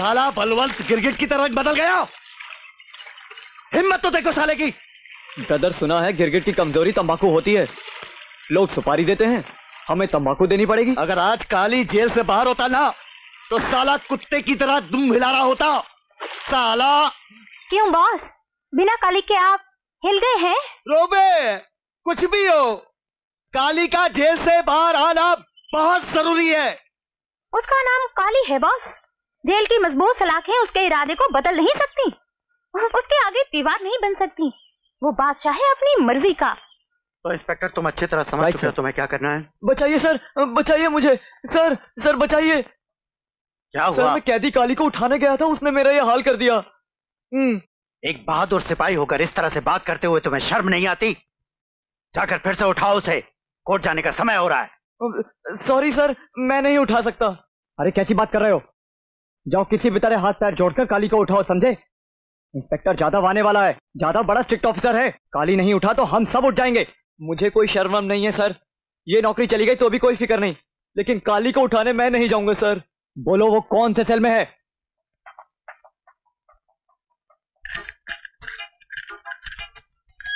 साला बलवंत गिरगिट की तरह बदल गया। हिम्मत तो देखो साले की। ददर सुना है गिरगिट की कमजोरी तंबाकू होती है। लोग सुपारी देते हैं, हमें तंबाकू देनी पड़ेगी। अगर आज काली जेल से बाहर होता ना तो साला कुत्ते की तरह दुम हिला रहा होता। साला क्यों बॉस, बिना काली के आप हिल गए हैं? रोबे कुछ भी हो, काली का जेल से बाहर आना बहुत जरूरी है। उसका नाम काली है बॉस, जेल की मजबूत सलाखें उसके इरादे को बदल नहीं सकती, उसके आगे दीवार नहीं बन सकती। वो बादशाह है अपनी मर्जी का। तो इंस्पेक्टर तुम अच्छी तरह समझ चुके हो तुम्हें क्या करना है। बचाइए सर, बचाइए मुझे सर, सर बचाइए। क्या हुआ? सर मैं कैदी काली को उठाने गया था, उसने मेरा ये हाल कर दिया। एक बहादुर सिपाही होकर इस तरह से बात करते हुए तुम्हें शर्म नहीं आती? जाकर फिर से उठाओ उसे, कोर्ट जाने का समय हो रहा है। सॉरी सर, मैं नहीं उठा सकता। अरे कैसी बात कर रहे हो, जाओ किसी भी तरह हाथ पैर जोड़कर काली को उठाओ, समझे? इंस्पेक्टर जाधव आने वाला है, जाधव बड़ा स्ट्रिक्ट ऑफिसर है। काली नहीं उठा तो हम सब उठ जाएंगे। मुझे कोई शर्म नहीं है सर, ये नौकरी चली गई तो भी कोई फिक्र नहीं, लेकिन काली को उठाने मैं नहीं जाऊंगा सर। बोलो वो कौन से सेल में है?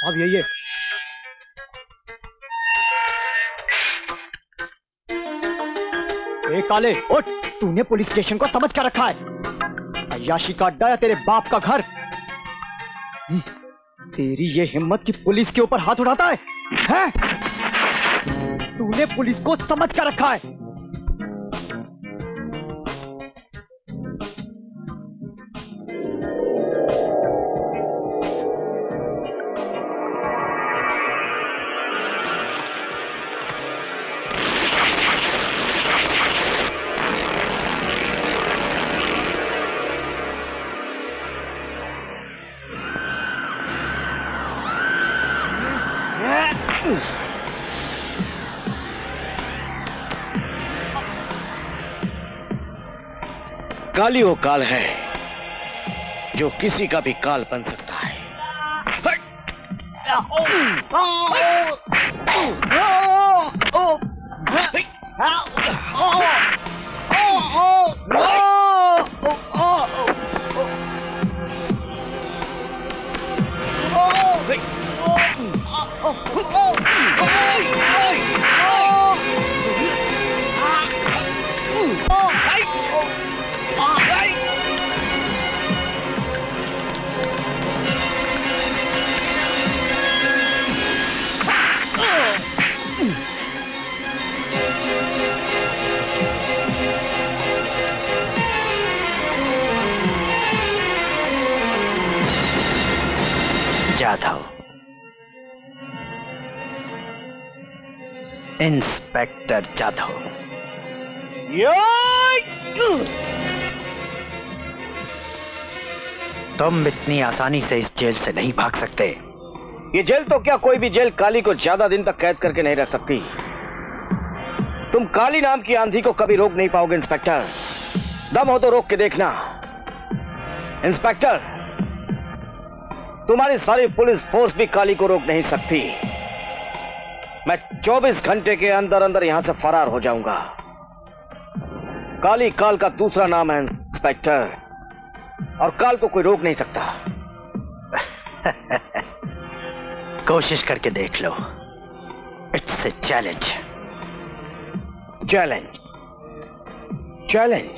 अब यही है। ए काले उठ, तूने पुलिस स्टेशन को समझ कर रखा है? अय्याशी का अड्डा या तेरे बाप का घर? तेरी ये हिम्मत कि पुलिस के ऊपर हाथ उठाता है, हैं? तूने पुलिस को समझ कर रखा है? काली वो काल है जो किसी का भी काल बन सकता है। इंस्पेक्टर जाधव, तुम इतनी आसानी से इस जेल से नहीं भाग सकते। ये जेल तो क्या, कोई भी जेल काली को ज्यादा दिन तक कैद करके नहीं रख सकती। तुम काली नाम की आंधी को कभी रोक नहीं पाओगे इंस्पेक्टर। दम हो तो रोक के देखना। इंस्पेक्टर, तुम्हारी सारी पुलिस फोर्स भी काली को रोक नहीं सकती। मैं 24 घंटे के अंदर अंदर यहां से फरार हो जाऊंगा। काली काल का दूसरा नाम है इंस्पेक्टर, और काल को कोई रोक नहीं सकता। कोशिश करके देख लो। It's a challenge. Challenge, challenge.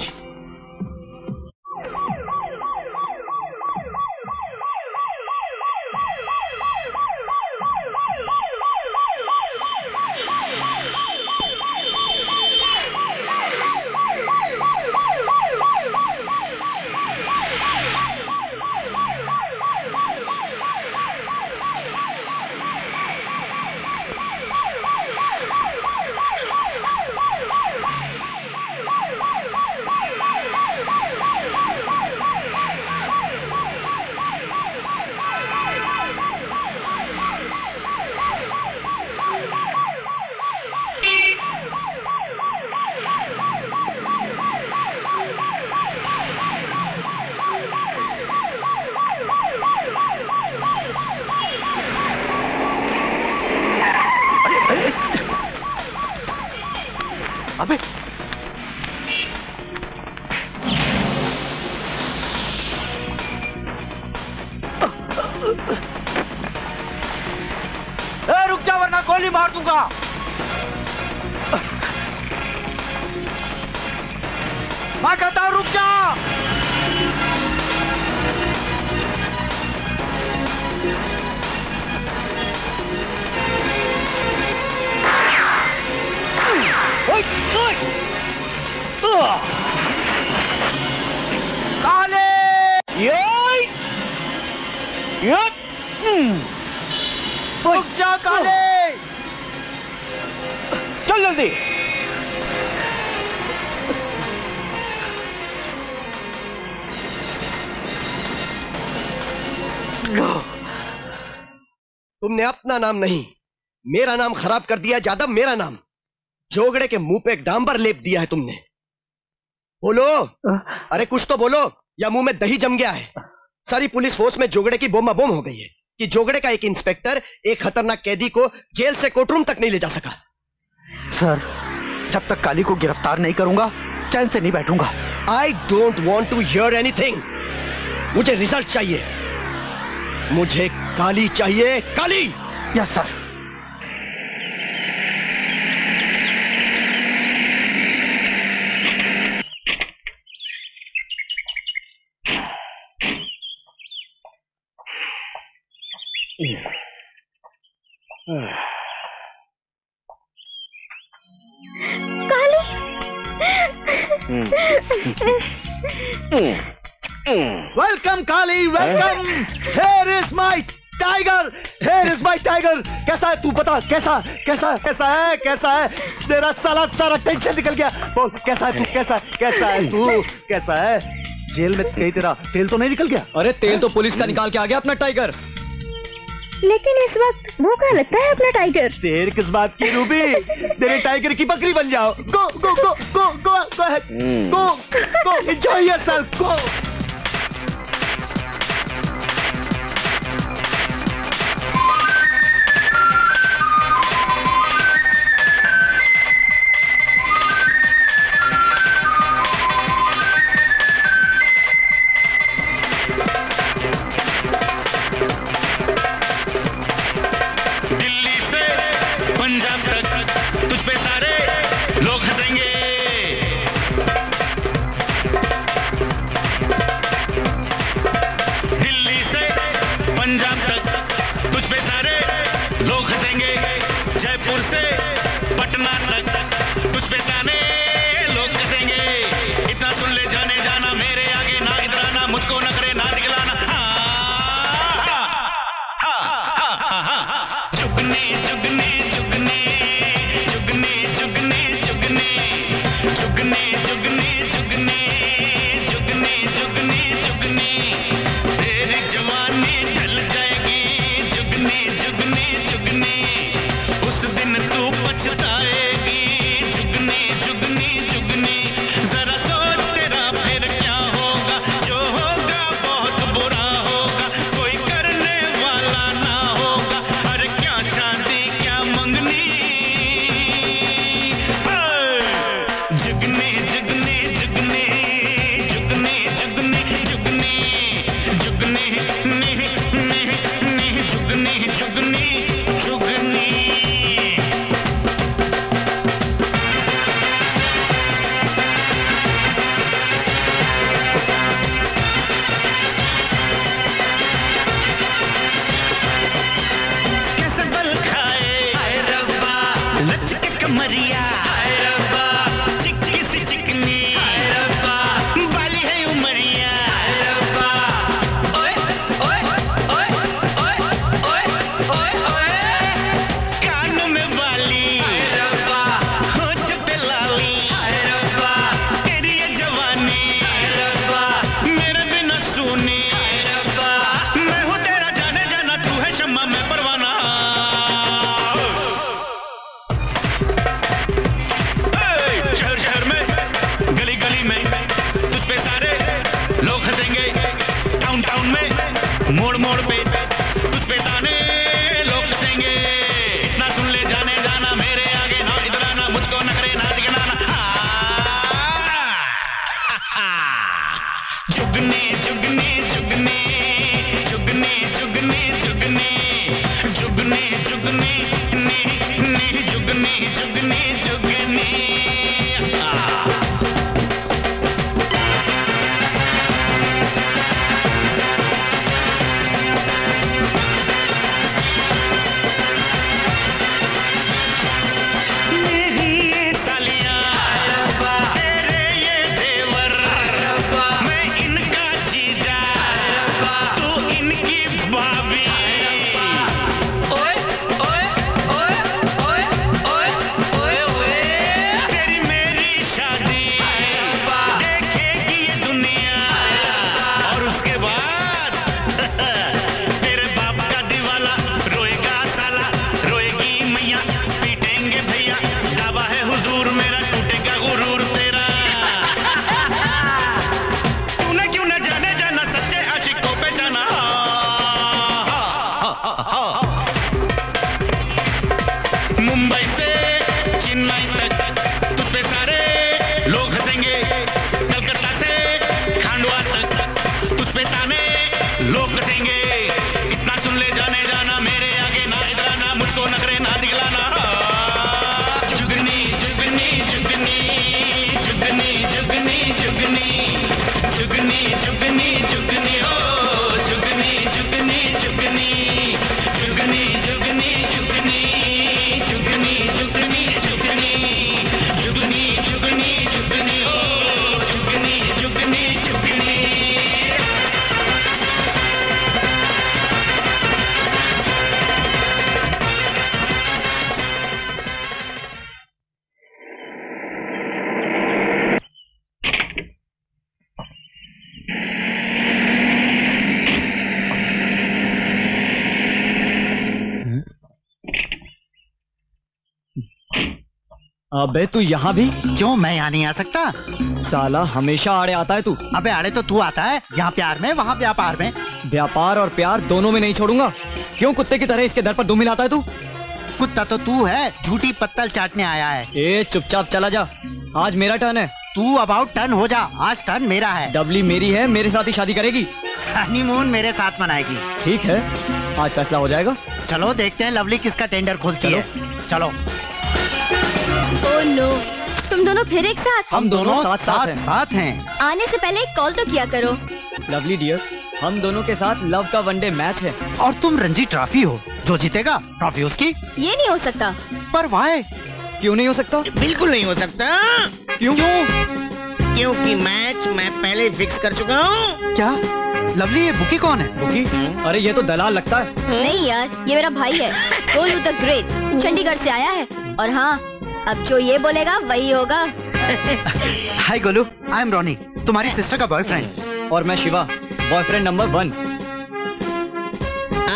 तुमने अपना नाम नहीं, मेरा नाम खराब कर दिया जाधव। मेरा नाम जोगड़े के मुंह पे एक डांबर लेप दिया है तुमने। बोलो, अरे कुछ तो बोलो, या मुंह में दही जम गया है। सारी पुलिस फोर्स में जोगड़े की बोमा बोम हो गई है कि जोगड़े का एक इंस्पेक्टर एक खतरनाक कैदी को जेल से कोर्टरूम तक नहीं ले जा सका। सर, जब तक काली को गिरफ्तार नहीं करूंगा चैन से नहीं बैठूंगा। I don't want to hear anything. मुझे रिजल्ट चाहिए, मुझे काली चाहिए, Kali. Yes sir. Kali. Welcome, Kali. Welcome. Here is my tiger. Here is my tiger. कैसा है तू बता? कैसा? कैसा? कैसा है? कैसा है? तेरा साला सारा टेंशन निकल गया। बोल, कैसा है तू? कैसा? कैसा है तू? कैसा है? जेल में गई, तेरा तेल तो नहीं निकल गया? अरे तेल तो पुलिस का निकाल के आ गया अपना टाइगर। लेकिन इस वक्त भूखा लगता है अपना टाइगर। देर किस बात की रूबी, तेरे टाइगर की बकरी बन जाओ। Go go go go go go go go. Enjoy yourself. Go. अबे तू यहाँ भी क्यों? मैं यहाँ नहीं आ सकता साला, हमेशा आड़े आता है तू। अबे आड़े तो तू आता है, यहाँ प्यार में वहाँ व्यापार में। व्यापार और प्यार दोनों में नहीं छोड़ूंगा। क्यों कुत्ते की तरह इसके दर पर दुम मिलाता है तू? कुत्ता तो तू है, झूठी पत्तल चाटने आया है। ए चुपचाप चला जा, आज मेरा टर्न है। तू अबाउट टर्न हो जा, आज टर्न मेरा है। डबली मेरी है, मेरे साथ ही शादी करेगी, हनीमून मेरे साथ मनाएगी। ठीक है, आज फैसला हो जाएगा। चलो देखते हैं लवली किसका टेंडर खोलती है। चलो। Oh no, तुम दोनों फिर एक साथ? हम दोनों साथ हैं। आने से पहले एक कॉल तो किया करो। लवली डियर, हम दोनों के साथ लव का वनडे मैच है और तुम रणजी ट्रॉफी हो। जो जीतेगा ट्रॉफी उसकी। ये नहीं हो सकता। पर वाई? क्यों नहीं हो सकता? बिल्कुल नहीं हो सकता। क्यों? क्योंकि मैच मैं पहले फिक्स कर चुका हूँ। क्या? लवली, ये बुकी कौन है? बुकी? अरे ये तो दलाल लगता है। नहीं यार, ये मेरा भाई है, गोलू द ग्रेट, चंडीगढ़ से आया है। और हाँ, अब जो ये बोलेगा वही होगा। हाय गोलू, आई एम रोनी, तुम्हारी सिस्टर का बॉयफ्रेंड। और मैं शिवा, बॉयफ्रेंड नंबर 1।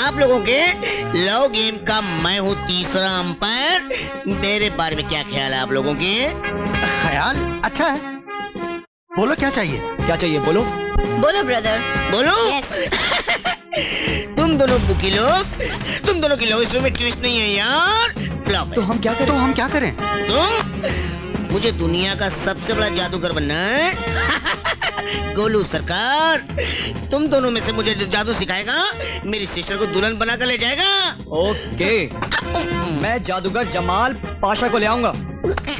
आप लोगों के लव गेम का मैं हूँ तीसरा अंपायर। मेरे बारे में क्या ख्याल है आप लोगों के? ख्याल अच्छा है, बोलो क्या चाहिए? क्या चाहिए बोलो? बोलो ब्रदर, बोलो। तुम दोनों बुकी लोग, तुम दोनों की लव स्टोरी में ट्विस्ट नहीं है यार। तो हम क्या करें? तुम मुझे दुनिया का सबसे बड़ा जादूगर बनना है। गोलू सरकार, तुम दोनों में से मुझे जादू सिखाएगा, मेरी सिस्टर को दुल्हन बना कर ले जाएगा। ओके, मैं जादूगर जमाल पाशा को ले आऊंगा।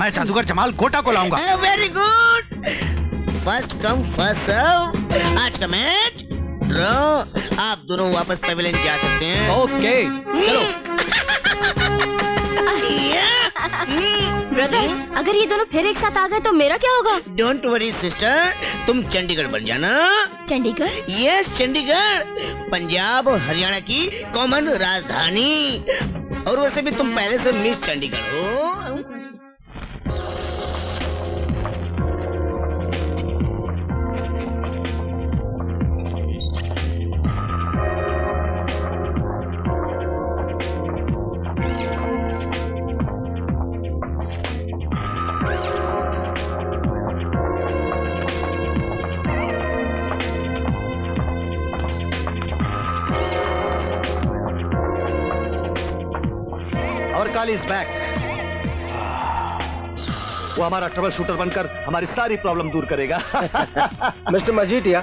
मैं जादूगर जमाल गोटा को लाऊंगा। Very good, first come first serve. आज का मैच ड्रॉ, आप दोनों वापस पवेलियन जा सकते हैं। ओके चलो। ब्रदर, अगर ये दोनों फिर एक साथ आ गए तो मेरा क्या होगा? डोंट वरी सिस्टर, तुम चंडीगढ़ बन जाना। चंडीगढ़? यस चंडीगढ़, पंजाब और हरियाणा की कॉमन राजधानी। और वैसे भी तुम पहले से मिस चंडीगढ़ हो। इज बैक, वो हमारा ट्रबल शूटर बनकर हमारी सारी प्रॉब्लम दूर करेगा। मिस्टर मजीठिया,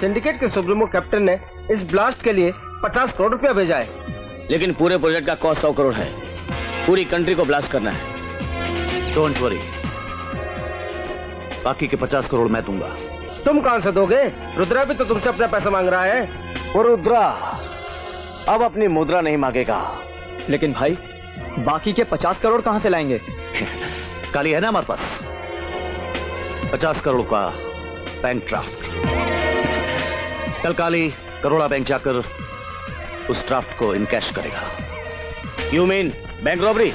सिंडिकेट के सुप्रीमो कैप्टन ने इस ब्लास्ट के लिए 50 करोड़ रुपया भेजा है, लेकिन पूरे प्रोजेक्ट का कॉस्ट 100 करोड़ है। पूरी कंट्री को ब्लास्ट करना है। डोंट वरी, बाकी के 50 करोड़ मैं दूंगा। तुम कहां से दोगे? रुद्रा भी तो तुमसे अपना पैसा मांग रहा है। वो रुद्रा अब अपनी मुद्रा नहीं मांगेगा। लेकिन भाई, बाकी के 50 करोड़ कहां से लाएंगे? काली है ना हमारे पास, 50 करोड़ का बैंक ड्राफ्ट। कल काली करोड़ा बैंक जाकर उस ड्राफ्ट को इनकैश करेगा। You mean bank robbery?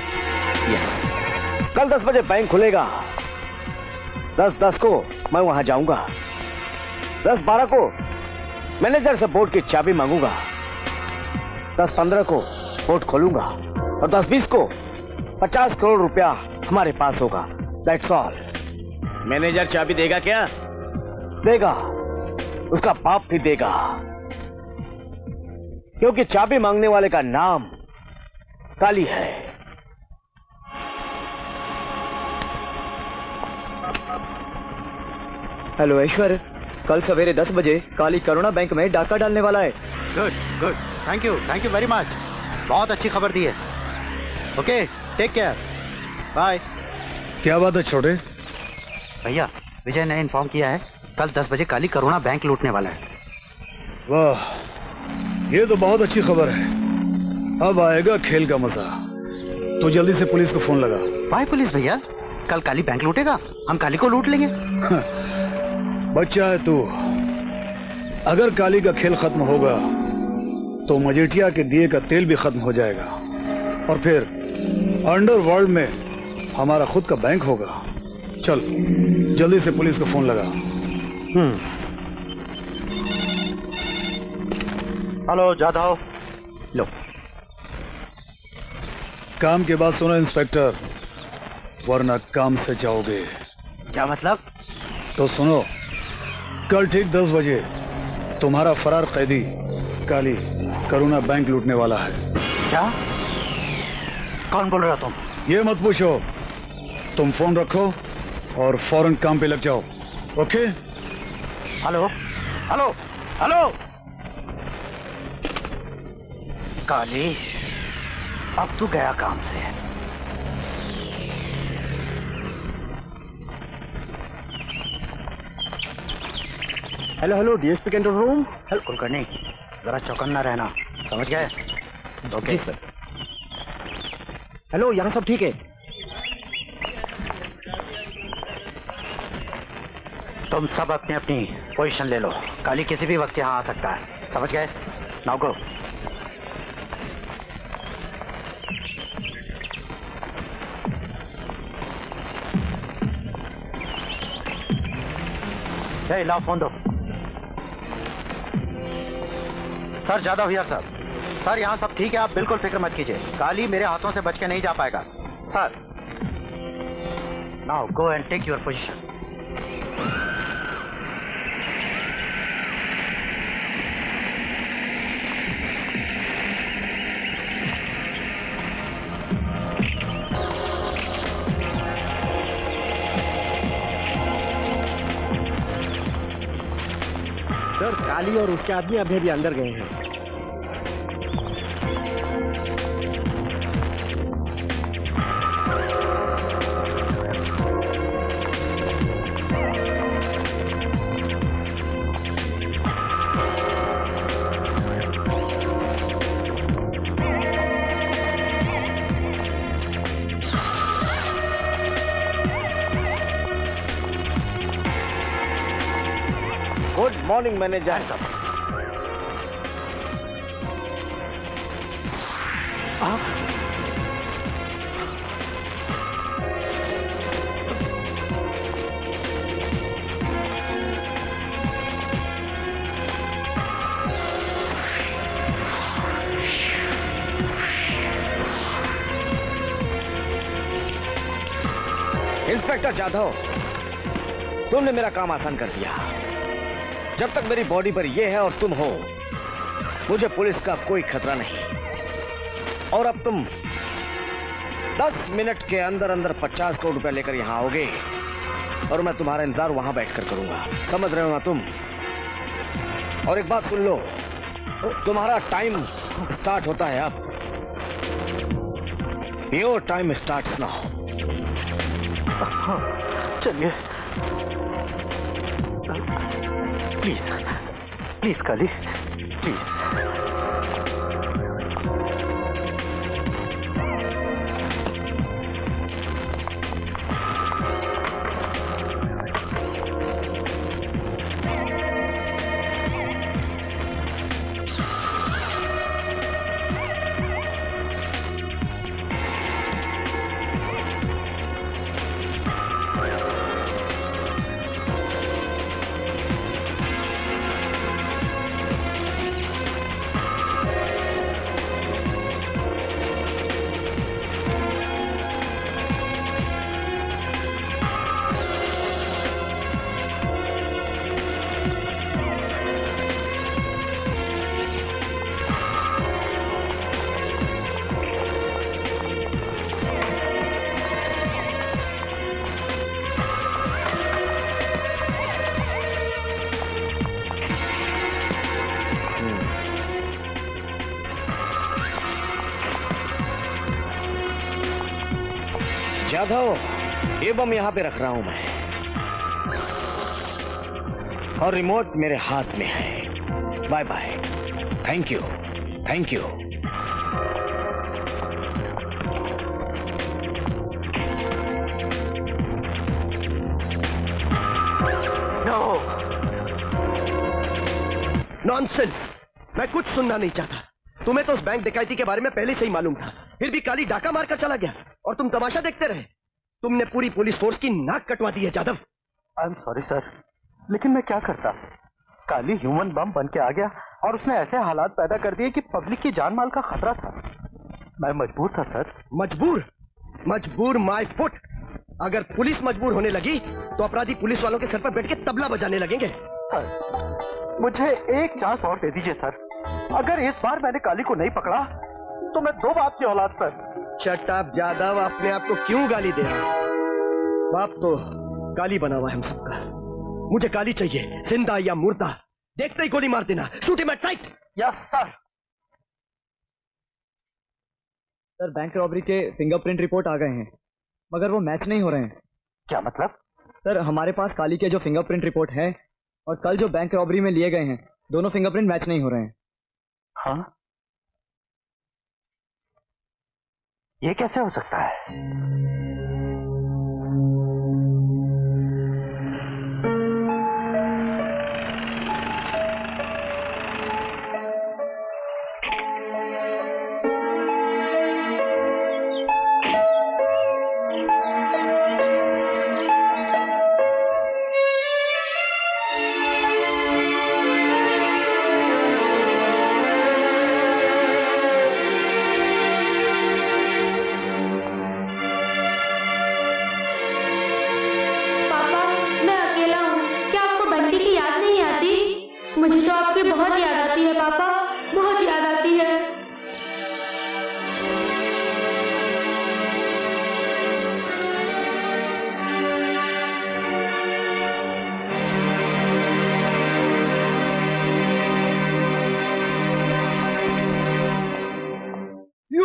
Yes. कल 10 बजे बैंक खुलेगा। 10:10 को मैं वहां जाऊंगा। 10:12 को मैनेजर से बोर्ड की चाबी मांगूंगा। 10:15 को बोर्ड खोलूंगा और 10:20 को 50 करोड़ रुपया हमारे पास होगा। That's all. मैनेजर चाबी देगा क्या? देगा, उसका बाप भी देगा, क्योंकि चाबी मांगने वाले का नाम काली है। हेलो ऐश्वर्य, कल सवेरे 10 बजे काली करुणा बैंक में डाका डालने वाला है। Good good, thank you very much, बहुत अच्छी खबर दी है। Okay, take care, bye. क्या बात है छोटे भैया? विजय ने इन्फॉर्म किया है, कल 10 बजे काली करुणा बैंक लूटने वाला है। वाह, ये तो बहुत अच्छी खबर है। अब आएगा खेल का मजा। तो जल्दी से पुलिस को फोन लगा। बाय पुलिस भैया, कल काली बैंक लूटेगा, हम काली को लूट लेंगे। बच्चा है तू। अगर काली का खेल खत्म होगा तो मजीठिया के दिए का तेल भी खत्म हो जाएगा, और फिर अंडरवर्ल्ड में हमारा खुद का बैंक होगा। चल जल्दी से पुलिस को फोन लगा। हेलो जाधव, लो। काम के बाद सुनो इंस्पेक्टर, वरना काम से जाओगे। क्या मतलब? तो सुनो, कल ठीक 10 बजे तुम्हारा फरार कैदी काली करुणा बैंक लूटने वाला है। क्या? कौन बोल रहा तुम? ये मत पूछो, तुम फोन रखो और फौरन काम पे लग जाओ। Okay? Hello hello hello, Kali अब तू गया काम से। Hello hello, DSP control room. Hello Kulkarni, जरा चौकन्ना रहना, समझ गए? Okay sir. हेलो, यहाँ सब ठीक है? तुम सब अपनी अपनी पोजीशन ले लो, काली किसी भी वक्त यहाँ आ सकता है, समझ गए? Now go. ये लाओ फोन दो। Sir Jadhav here sir. Sir यहाँ सब ठीक है, आप बिल्कुल फिक्र मत कीजिए, काली मेरे हाथों से बच के नहीं जा पाएगा। Sir now go and take your position. Kali और उसके आदमी अभी भी अंदर गए हैं। मॉर्निंग मैनेजर साहब, इंस्पेक्टर जाधव, तुमने मेरा काम आसान कर दिया। जब तक मेरी बॉडी पर यह है और तुम हो, मुझे पुलिस का कोई खतरा नहीं। और अब तुम 10 मिनट के अंदर अंदर 50 करोड़ रुपए लेकर यहाँ आओगे और मैं तुम्हारा इंतजार वहां बैठकर करूंगा, समझ रहे हो ना तुम? और एक बात सुन लो, तुम्हारा टाइम स्टार्ट होता है अब। Your time starts now. चलिए प्लीज प्लीज काली प्लीज। ये बम यहाँ पे रख रहा हूं मैं और रिमोट मेरे हाथ में है। Bye bye, thank you thank you. No nonsense, मैं कुछ सुनना नहीं चाहता। तुम्हें तो उस बैंक डकैती के बारे में पहले से ही मालूम था, फिर भी काली डाका मारकर चला गया और तुम तमाशा देखते रहे। तुमने पूरी पुलिस फोर्स की नाक कटवा दी है Jadhav. I am sorry sir, लेकिन मैं क्या करता, काली ह्यूमन बम बन के आ गया और उसने ऐसे हालात पैदा कर दिए कि पब्लिक की जान माल का खतरा था। मैं मजबूर था सर। मजबूर मजबूर माय फुट। अगर पुलिस मजबूर होने लगी तो अपराधी पुलिस वालों के सर पर बैठ के तबला बजाने लगेंगे। सर मुझे एक चांस और दे दीजिए सर, अगर इस बार मैंने काली को नहीं पकड़ा तो मैं दो बाप की औलाद। सर शट अप जाधव, अपने आप को क्यों गाली दे रहा? बाप तो काली बना हुआ है हम सबका। मुझे काली चाहिए, जिंदा या मुर्दा, देखते ही गोली मार देना। Shoot him at sight. Yes sir. Sir bank robbery के फिंगरप्रिंट रिपोर्ट आ गए हैं, मगर वो मैच नहीं हो रहे हैं। क्या मतलब? सर हमारे पास काली के जो फिंगरप्रिंट रिपोर्ट है और कल जो बैंक रॉबरी में लिए गए हैं, दोनों फिंगरप्रिंट मैच नहीं हो रहे हैं। हाँ ये कैसे हो सकता है?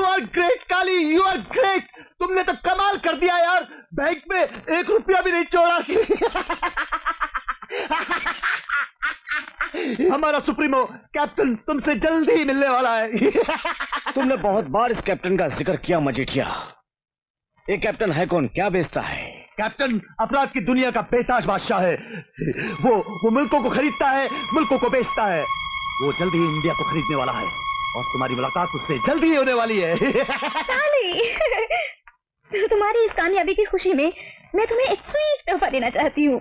You are great Kali, you are great. तुमने तो कमाल कर दिया यार, बैंक में एक रुपया भी नहीं छोड़ा। हमारा सुप्रीमो कैप्टन तुमसे जल्दी ही मिलने वाला है। तुमने बहुत बार इस कैप्टन का जिक्र किया मजीठिया, ये कैप्टन है कौन, क्या बेचता है? कैप्टन अपराध की दुनिया का बेताज बादशाह है। वो मुल्कों को खरीदता है, मुल्कों को बेचता है। वो जल्द ही इंडिया को खरीदने वाला है और तुम्हारी मुलाकात उससे जल्दी ही होने वाली है। काली, तुम्हारी इस कामयाबी की खुशी में मैं तुम्हें एक स्वीट तोहफा देना चाहती हूँ।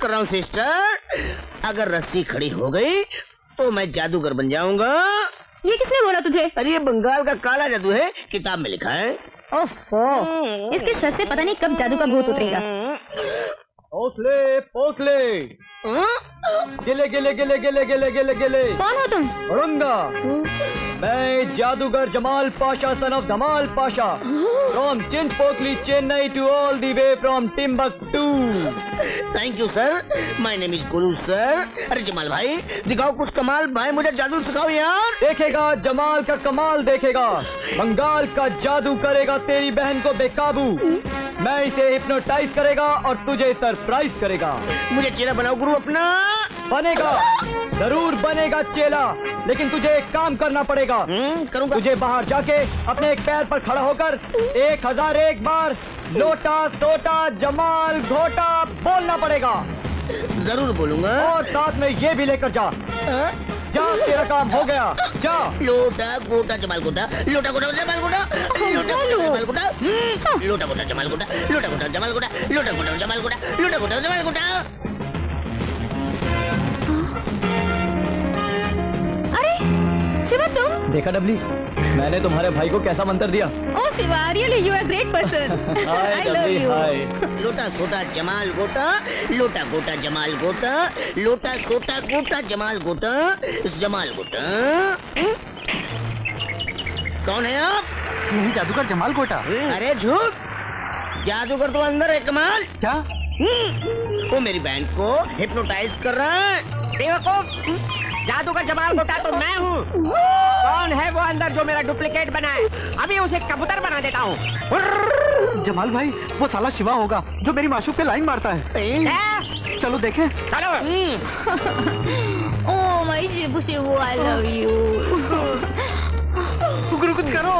कर रहा हूँ सिस्टर, अगर रस्सी खड़ी हो गई तो मैं जादूगर बन जाऊंगा। ये किसने बोला तुझे? अरे ये बंगाल का काला जादू है, किताब में लिखा है। ओफो, इसके सर से पता नहीं कब जादू का भूत उतरेगा। पोसले गिले गिले गिले गिले गिले गिले गिले। कौन हो तुम? मैं जादूगर Jamal Pasha son of Dhamal Pasha from Chinchpokli Chennai to all the way from Timbuktu. Thank you sir, my name is Guru sir. अरे जमाल भाई दिखाओ कुछ कमाल, भाई मुझे जादू सिखाओ यार। देखेगा जमाल का कमाल, देखेगा बंगाल का जादू, करेगा तेरी बहन को बेकाबू। मैं इसे हिप्नोटाइज करेगा और तुझे सरप्राइज करेगा। मुझे चेहरा बनाओ गुरु अपना। बनेगा, जरूर बनेगा चेला, लेकिन तुझे एक काम करना पड़ेगा। करूँगा। तुझे बाहर जाके अपने एक पैर पर खड़ा होकर 1001 बार लोटा सोटा जमाल घोटा बोलना पड़ेगा। जरूर बोलूँगा। और साथ में ये भी लेकर जा। जा, तेरा काम हो गया। जा। लोटा गोटा जमाल गोटा, लोटा गोटा जमाल गोटा, लोटा जमाल गोटा, लोटा गोटा जमाल गोटा, लोटा गोटा जमाल गोटा, लोटा गोटा जमाल गोटा, लोटा गोटा जमाल गोटा। शिवा तुम? देखा डबली, मैंने तुम्हारे भाई को कैसा मंत्र दिया। Oh Shiva, really you are great person. I love you. Lota Gota Jamal गोटा, लोटा गोटा जमाल गोटा, लोटा गोटा गोटा जमाल गोटा, जमाल गोटा। कौन है आप? नहीं जादूगर जमाल गोटा। अरे झूठ, जादूगर तो अंदर है कमाल। क्या वो मेरी बहन को हिप्नोटाइज कर रहा है। जादूगर जमाल गोटा तो मैं हूँ। कौन है वो अंदर जो मेरा डुप्लीकेट बना है? अभी उसे कबूतर बना देता हूँ। जमाल भाई वो साला शिवा होगा जो मेरी माशूक पे लाइन मारता है। चलो देखें। चलो। Oh my Shivu Shivu I love you. Guru कुछ करो।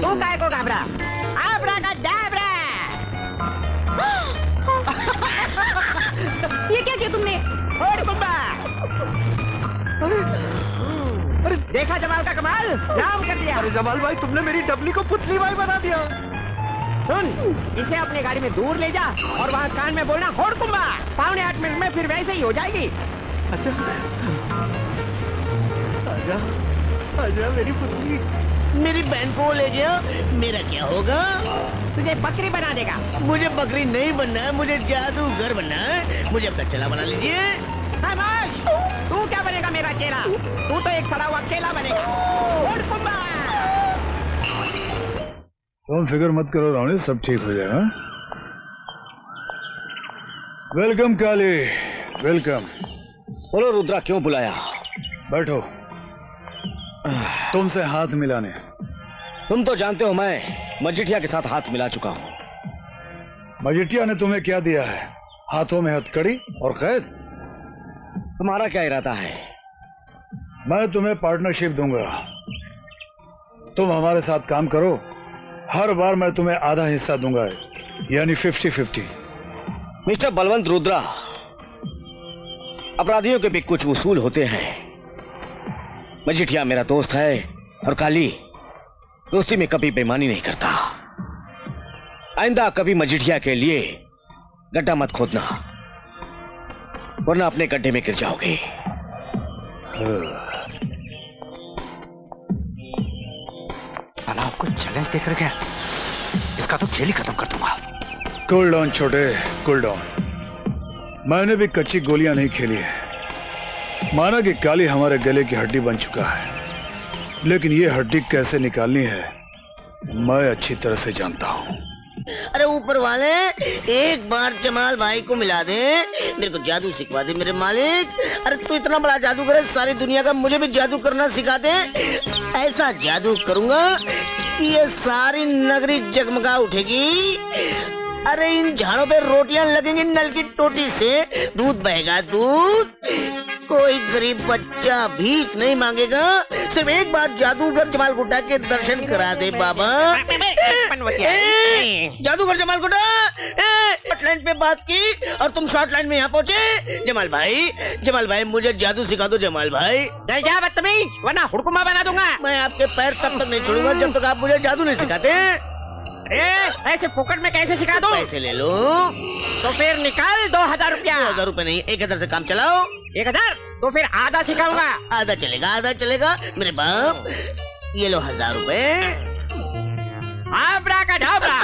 तू काय को घबरा? आबरा का दाबरा। ये क्या किया तुमने? और कुम्बा। अरे देखा जमाल का कमाल, नाम कर दिया। अरे जमाल भाई तुमने मेरी डबली को पुतली भाई बना दिया। सुन, इसे अपने गाड़ी में दूर ले जा और वहाँ कान में बोलना होड़ कुम्बा। 7.5 मिनट में फिर वैसे ही हो जाएगी। अच्छा आजा आजा मेरी पुतली, मेरी बहन को ले जा। मेरा क्या होगा? तुझे बकरी बना देगा। मुझे बकरी नहीं बनना है, मुझे जादूगर बनना है। मुझे अपना चेला बना लीजिए। तू क्या बनेगा मेरा चेला? तू तो एक सड़ा हुआ केला बनेगा। तुम फिक्र मत करो रावणी, सब ठीक हो जाएगा। Welcome Kali, welcome. बोलो रुद्रा क्यों बुलाया? बैठो, तुमसे हाथ मिलाने। तुम तो जानते हो मैं मजीठिया के साथ हाथ मिला चुका हूँ। मजीठिया ने तुम्हें क्या दिया है? हाथों में हथकड़ी और कैद। तुम्हारा क्या इरादा है? मैं तुम्हें पार्टनरशिप दूंगा, तुम हमारे साथ काम करो। हर बार मैं तुम्हें आधा हिस्सा दूंगा, यानी 50-50। मिस्टर बलवंत रुद्रा, अपराधियों के भी कुछ उसूल होते हैं। मजीठिया मेरा दोस्त है और काली दोस्ती में कभी बेईमानी नहीं करता। आइंदा कभी मजीठिया के लिए गड्ढा मत खोदना, वरना अपने गड्ढे में गिर जाओगे। साला आपको चैलेंज देख रखा है, इसका तो खेल ही खत्म कर दूंगा। कूल डाउन छोटे, कूल डाउन। मैंने भी कच्ची गोलियां नहीं खेली है। माना कि काली हमारे गले की हड्डी बन चुका है, लेकिन ये हड्डी कैसे निकालनी है मैं अच्छी तरह से जानता हूँ। अरे ऊपर वाले एक बार जमाल भाई को मिला दे, मेरे को जादू सिखवा दे मेरे मालिक। अरे तू इतना बड़ा जादू करे, सारी दुनिया का मुझे भी जादू करना सिखा दे। ऐसा जादू करूंगा कि ये सारी नगरी जगमगा उठेगी। अरे इन झाड़ों पे रोटियां लगेंगी नल की टोटी से, दूध बहेगा दूध। कोई गरीब बच्चा भीख नहीं मांगेगा। सिर्फ एक बार जादूगर जमाल गोटा के दर्शन करा दे बाबा। जादूगर जमाल गोटा शॉर्ट लाइन पे बात की और तुम शॉर्ट लाइन में यहाँ पहुँचे। जमाल भाई, जमाल भाई मुझे जादू सिखा दो जमाल भाई। नहीं जा बदतमीज, वरना हुड़कुमा बना दूंगा। मैं आपके पैर तब तक नहीं छोड़ूंगा जब तक आप मुझे जादू नहीं सिखाते। ऐसे फोकट में कैसे सिखा दो? पैसे ले लो। तो फिर निकाल 2000 रुपया। 2000 रुपये नहीं, 1000 से काम चलाओ। 1000? तो फिर आधा सिखाऊंगा। आधा चलेगा, आधा चलेगा मेरे बाप। ये लो 1000 रुपये। आबरा का ढाबरा।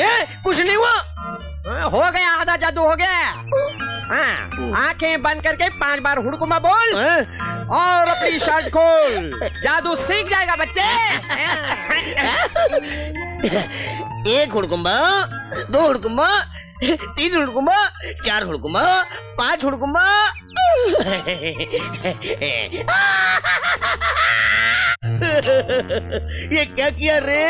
ये कुछ नहीं हुआ, हो गया आधा जादू हो गया। आँखें बंद करके 5 बार हुड़कुमा बोल। और अपनी शर्ट खोल, जादू सीख जाएगा बच्चे। एक हुड़कुम्बा, दो हुड़कुम्बा, तीन हुड़कुम्बा, चार हुड़कुम्बा, पांच हुड़कुम्बा। ये क्या किया रे?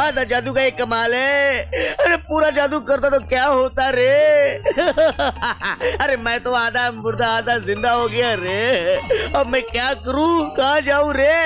आधा जादू का एक कमाल है, अरे पूरा जादू करता तो क्या होता रे। अरे मैं तो आधा मुर्दा आधा जिंदा हो गया रे, अब मैं क्या करूं, कहाँ जाऊं रे।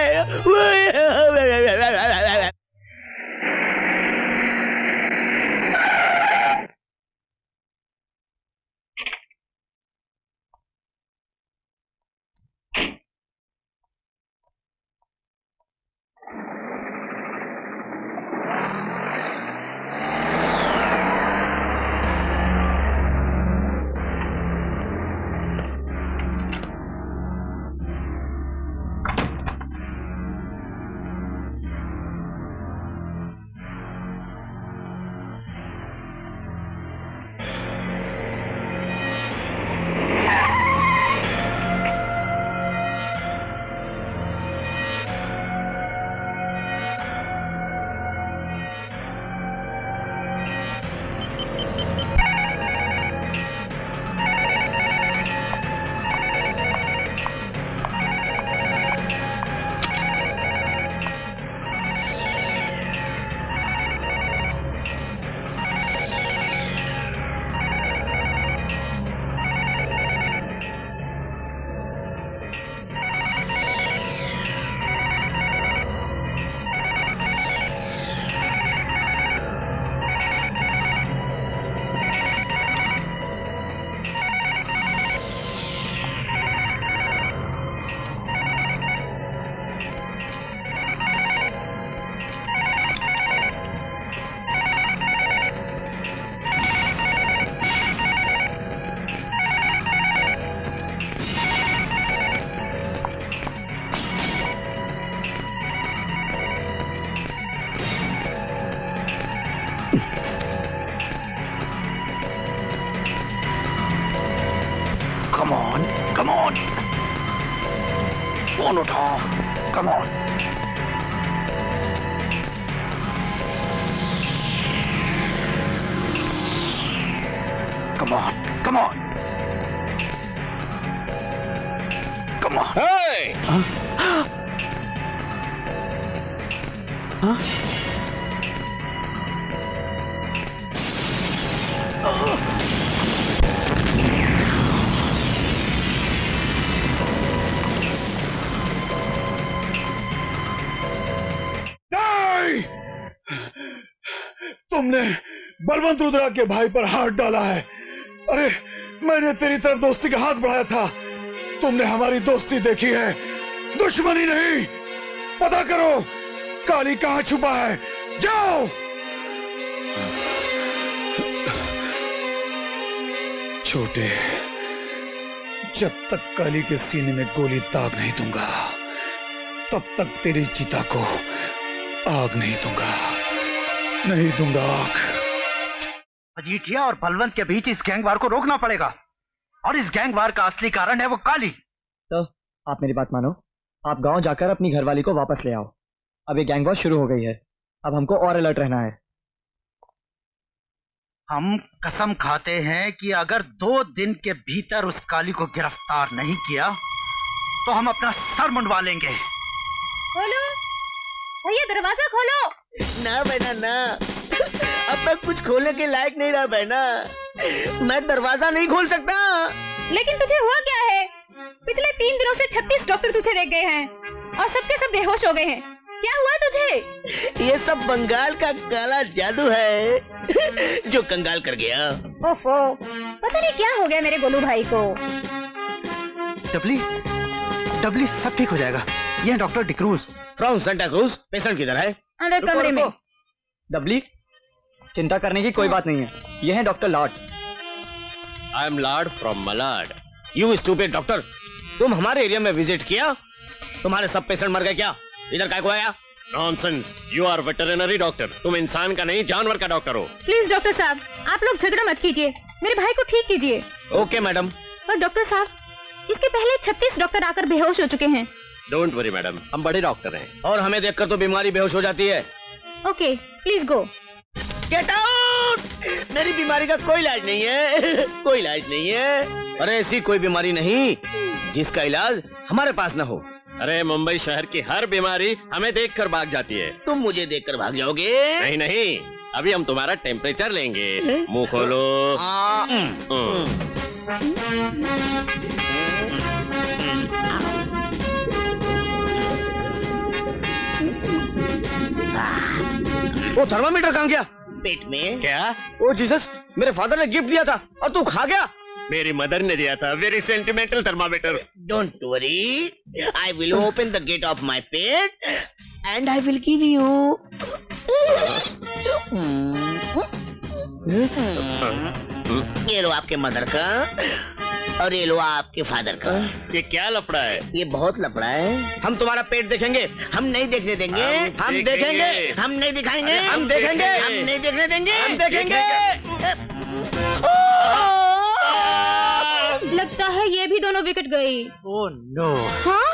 बलवंत रुद्रा के भाई पर हाथ डाला है। अरे मैंने तेरी तरफ दोस्ती का हाथ बढ़ाया था, तुमने हमारी दोस्ती देखी है, दुश्मनी नहीं। पता करो काली कहाँ छुपा है, जाओ। छोटे, जब तक काली के सीने में गोली दाग नहीं दूंगा तब तक तेरी चिता को आग नहीं दूंगा, नहीं दूंगा आग। मजीठिया और बलवंत के बीच इस गैंगवार को रोकना पड़ेगा, और इस गैंगवार का असली कारण है वो काली। तो आप मेरी बात मानो, आप गांव जाकर अपनी घरवाली को वापस ले आओ। अब ये गैंगवार शुरू हो गई है, अब हमको और अलर्ट रहना है। हम कसम खाते हैं कि अगर 2 दिन के भीतर उस काली को गिरफ्तार नहीं किया तो हम अपना सर मुंडवा लेंगे। भैया दरवाजा खोलो। ना बहना ना, अब मैं कुछ खोलने के लायक नहीं रहा बहना, मैं दरवाजा नहीं खोल सकता। लेकिन तुझे हुआ क्या है? पिछले 3 दिनों से 36 डॉक्टर तुझे देख गए हैं और सबके सब बेहोश हो गए हैं, क्या हुआ तुझे? ये सब बंगाल का काला जादू है जो कंगाल कर गया। ओफो, पता नहीं क्या हो गया मेरे गोलू भाई को। डबली डबली सब ठीक हो जाएगा, ये doctor D'Cruz from Santacruz. Patient किधर है? अंदर कमरे में। डबली चिंता करने की कोई बात नहीं है, ये है doctor lord. I am lord from Malad. You stupid doctor, तुम हमारे एरिया में विजिट किया, तुम्हारे सब पेशेंट मर गए क्या? इधर काय को आया? Nonsense, you are veterinary doctor, तुम इंसान का नहीं जानवर का डॉक्टर हो। प्लीज डॉक्टर साहब, आप लोग झगड़ा मत कीजिए, मेरे भाई को ठीक कीजिए। Okay madam. और डॉक्टर साहब, इसके पहले 36 डॉक्टर आकर बेहोश हो चुके हैं। डोंट वरी मैडम, हम बड़े डॉक्टर हैं और हमें देखकर तो बीमारी बेहोश हो जाती है। Okay, please go. Get out. मेरी बीमारी का कोई इलाज नहीं है, कोई इलाज नहीं है। अरे ऐसी कोई बीमारी नहीं जिसका इलाज हमारे पास न हो। अरे मुंबई शहर की हर बीमारी हमें देखकर भाग जाती है। तुम मुझे देखकर भाग जाओगे? नहीं नहीं, अभी हम तुम्हारा टेम्परेचर लेंगे। मुंह खोलो। वो थर्मामीटर कहाँ गया? पेट में। क्या? ओ जीसस, मेरे फादर ने गिफ्ट दिया था और तू खा गया। मेरी मदर ने दिया था, very sentimental thermometer. Don't worry, I will open the gate of my पेट and I will give you. ये लो आपके मदर का और ये लो आपके फादर का। ये क्या लफड़ा है? ये बहुत लफड़ा है। हम तुम्हारा पेट देखेंगे, हम नहीं देखने देंगे। हम देखेंगे, हम नहीं दिखाएंगे। हम देखेंगे, हम नहीं देखने देंगे। हम देखेंगे। लगता है ये भी दोनों विकेट गई। Oh no. हाँ?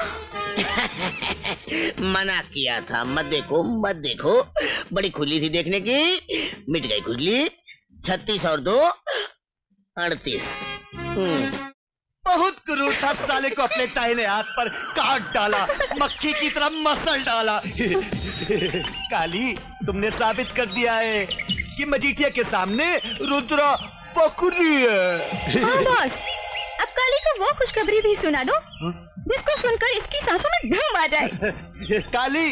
मना किया था, मत देखो मत देखो। बड़ी खुली थी देखने की, मिट गई खुली। 36 और 2 38। बहुत क्रूर था, साले को अपने दाहिने हाथ पर काट डाला, मक्खी की तरह मसल डाला। काली, तुमने साबित कर दिया है कि मजीठिया के सामने रुद्रा पकड़ी है। हाँ बॉस, अब काली को वो खुशखबरी भी सुना दो जिसको सुनकर इसकी सांसों में दम आ जाए। काली,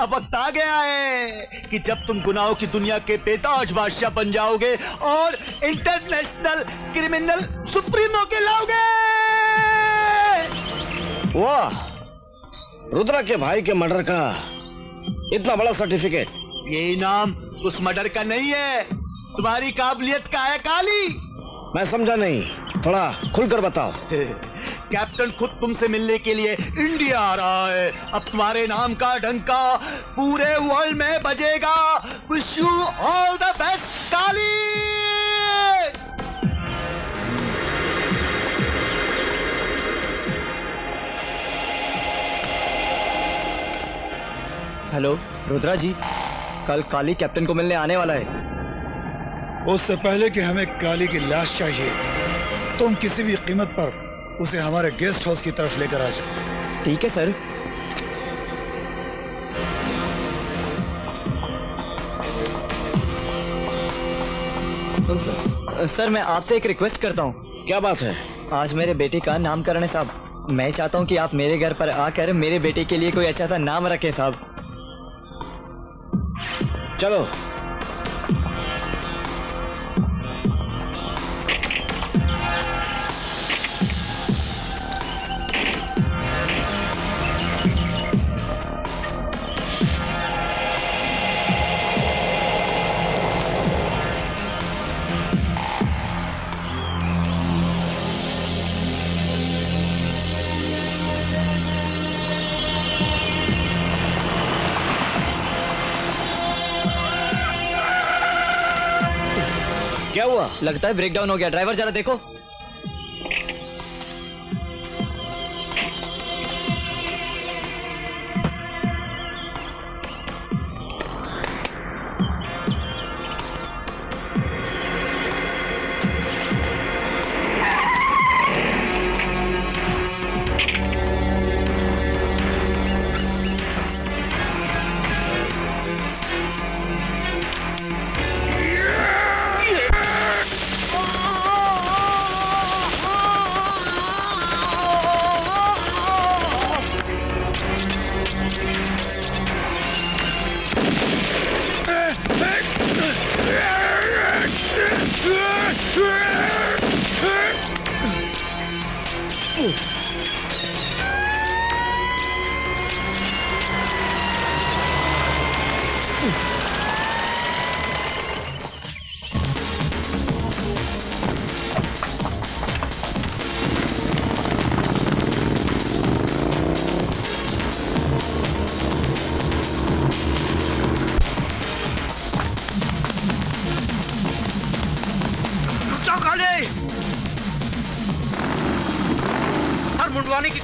अब वक्त आ गया है कि जब तुम गुनाहों की दुनिया के बेताज बादशाह बन जाओगे और इंटरनेशनल क्रिमिनल सुप्रीमो के लाओगे। वाह, रुद्रा के भाई के मर्डर का इतना बड़ा सर्टिफिकेट। ये इनाम उस मर्डर का नहीं है, तुम्हारी काबिलियत का है। काली, मैं समझा नहीं, थोड़ा खुलकर बताओ। कैप्टन खुद तुमसे मिलने के लिए इंडिया आ रहा है। अब तुम्हारे नाम का डंका पूरे वर्ल्ड में बजेगा। Wish you all the best Kali. Hello Rudra ji, कल काली कैप्टन को मिलने आने वाला है। उससे पहले कि हमें काली की लाश चाहिए, तुम किसी भी कीमत पर उसे हमारे गेस्ट हाउस की तरफ लेकर आ जाओ। ठीक है सर। सर, मैं आपसे एक रिक्वेस्ट करता हूँ। क्या बात है? आज मेरे बेटे का नामकरण है साहब, मैं चाहता हूँ कि आप मेरे घर पर आकर मेरे बेटे के लिए कोई अच्छा सा नाम रखें साहब। चलो। लगता है ब्रेकडाउन हो गया। ड्राइवर जरा देखो।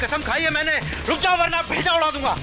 कसम खाई है मैंने, रुक जाओ वरना भेजा उड़ा दूंगा।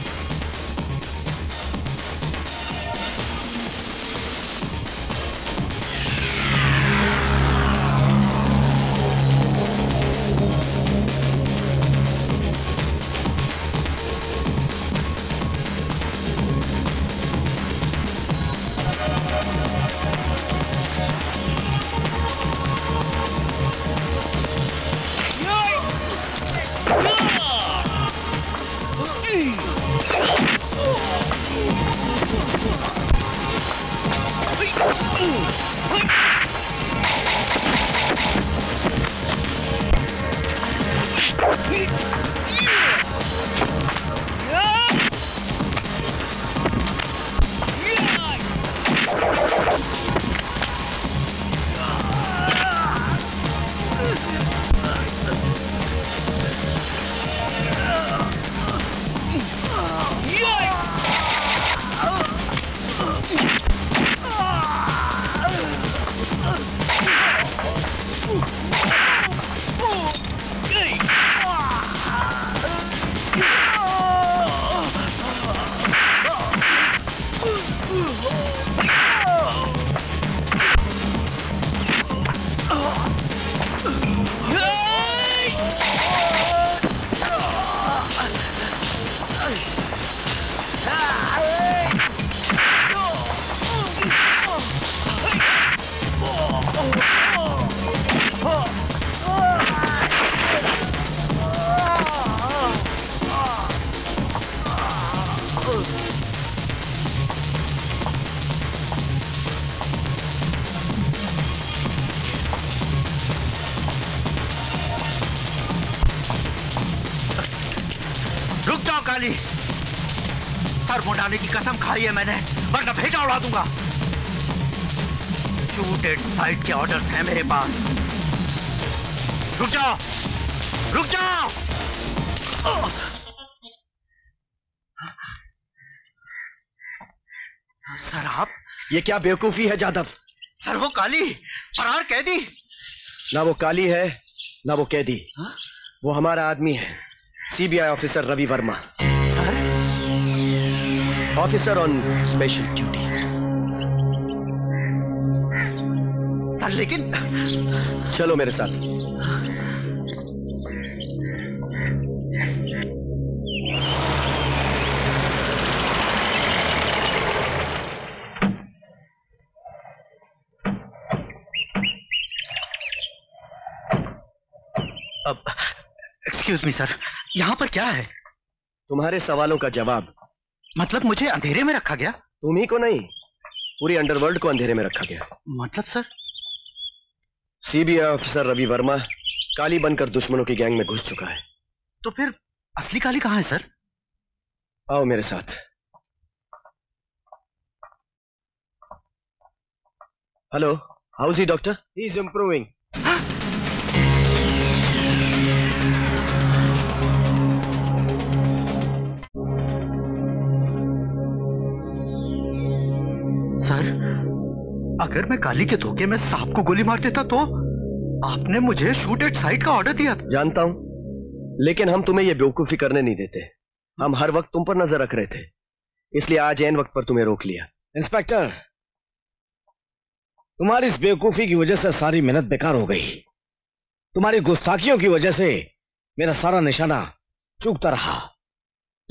की कसम खाई है मैंने वरना भेजा उड़ा दूंगा। शूट एट साइट के ऑर्डर्स हैं मेरे पास। रुक जाओ, रुक जाओ। सर आप ये क्या बेवकूफी है जाधव। सर वो काली फरार कैदी। ना वो काली है ना वो कैदी। हा? वो हमारा आदमी है, CBI officer Ravi Verma, officer on special duty. लेकिन चलो मेरे साथ। अब एक्सक्यूज मी सर, यहाँ पर क्या है? तुम्हारे सवालों का जवाब। मतलब मुझे अंधेरे में रखा गया? तुम्ही को नहीं, पूरी अंडरवर्ल्ड को अंधेरे में रखा गया। मतलब सर? सीबीआई अफसर रवि वर्मा काली बनकर दुश्मनों की गैंग में घुस चुका है। तो फिर असली काली कहाँ है सर? आओ मेरे साथ। Hello, how is he doctor? He is improving. अगर मैं काली के धोखे में सांप को गोली मार देता तो आपने मुझे शूट एट साइट का ऑर्डर दिया था। जानता हूं, लेकिन हम तुम्हें यह बेवकूफी करने नहीं देते। हम हर वक्त तुम पर नजर रख रहे थे, इसलिए आज ऐन वक्त पर तुम्हें रोक लिया। इंस्पेक्टर, तुम्हारी इस बेवकूफी की वजह से सारी मेहनत बेकार हो गई। तुम्हारी गुस्ताखियों की वजह से मेरा सारा निशाना चूकता रहा।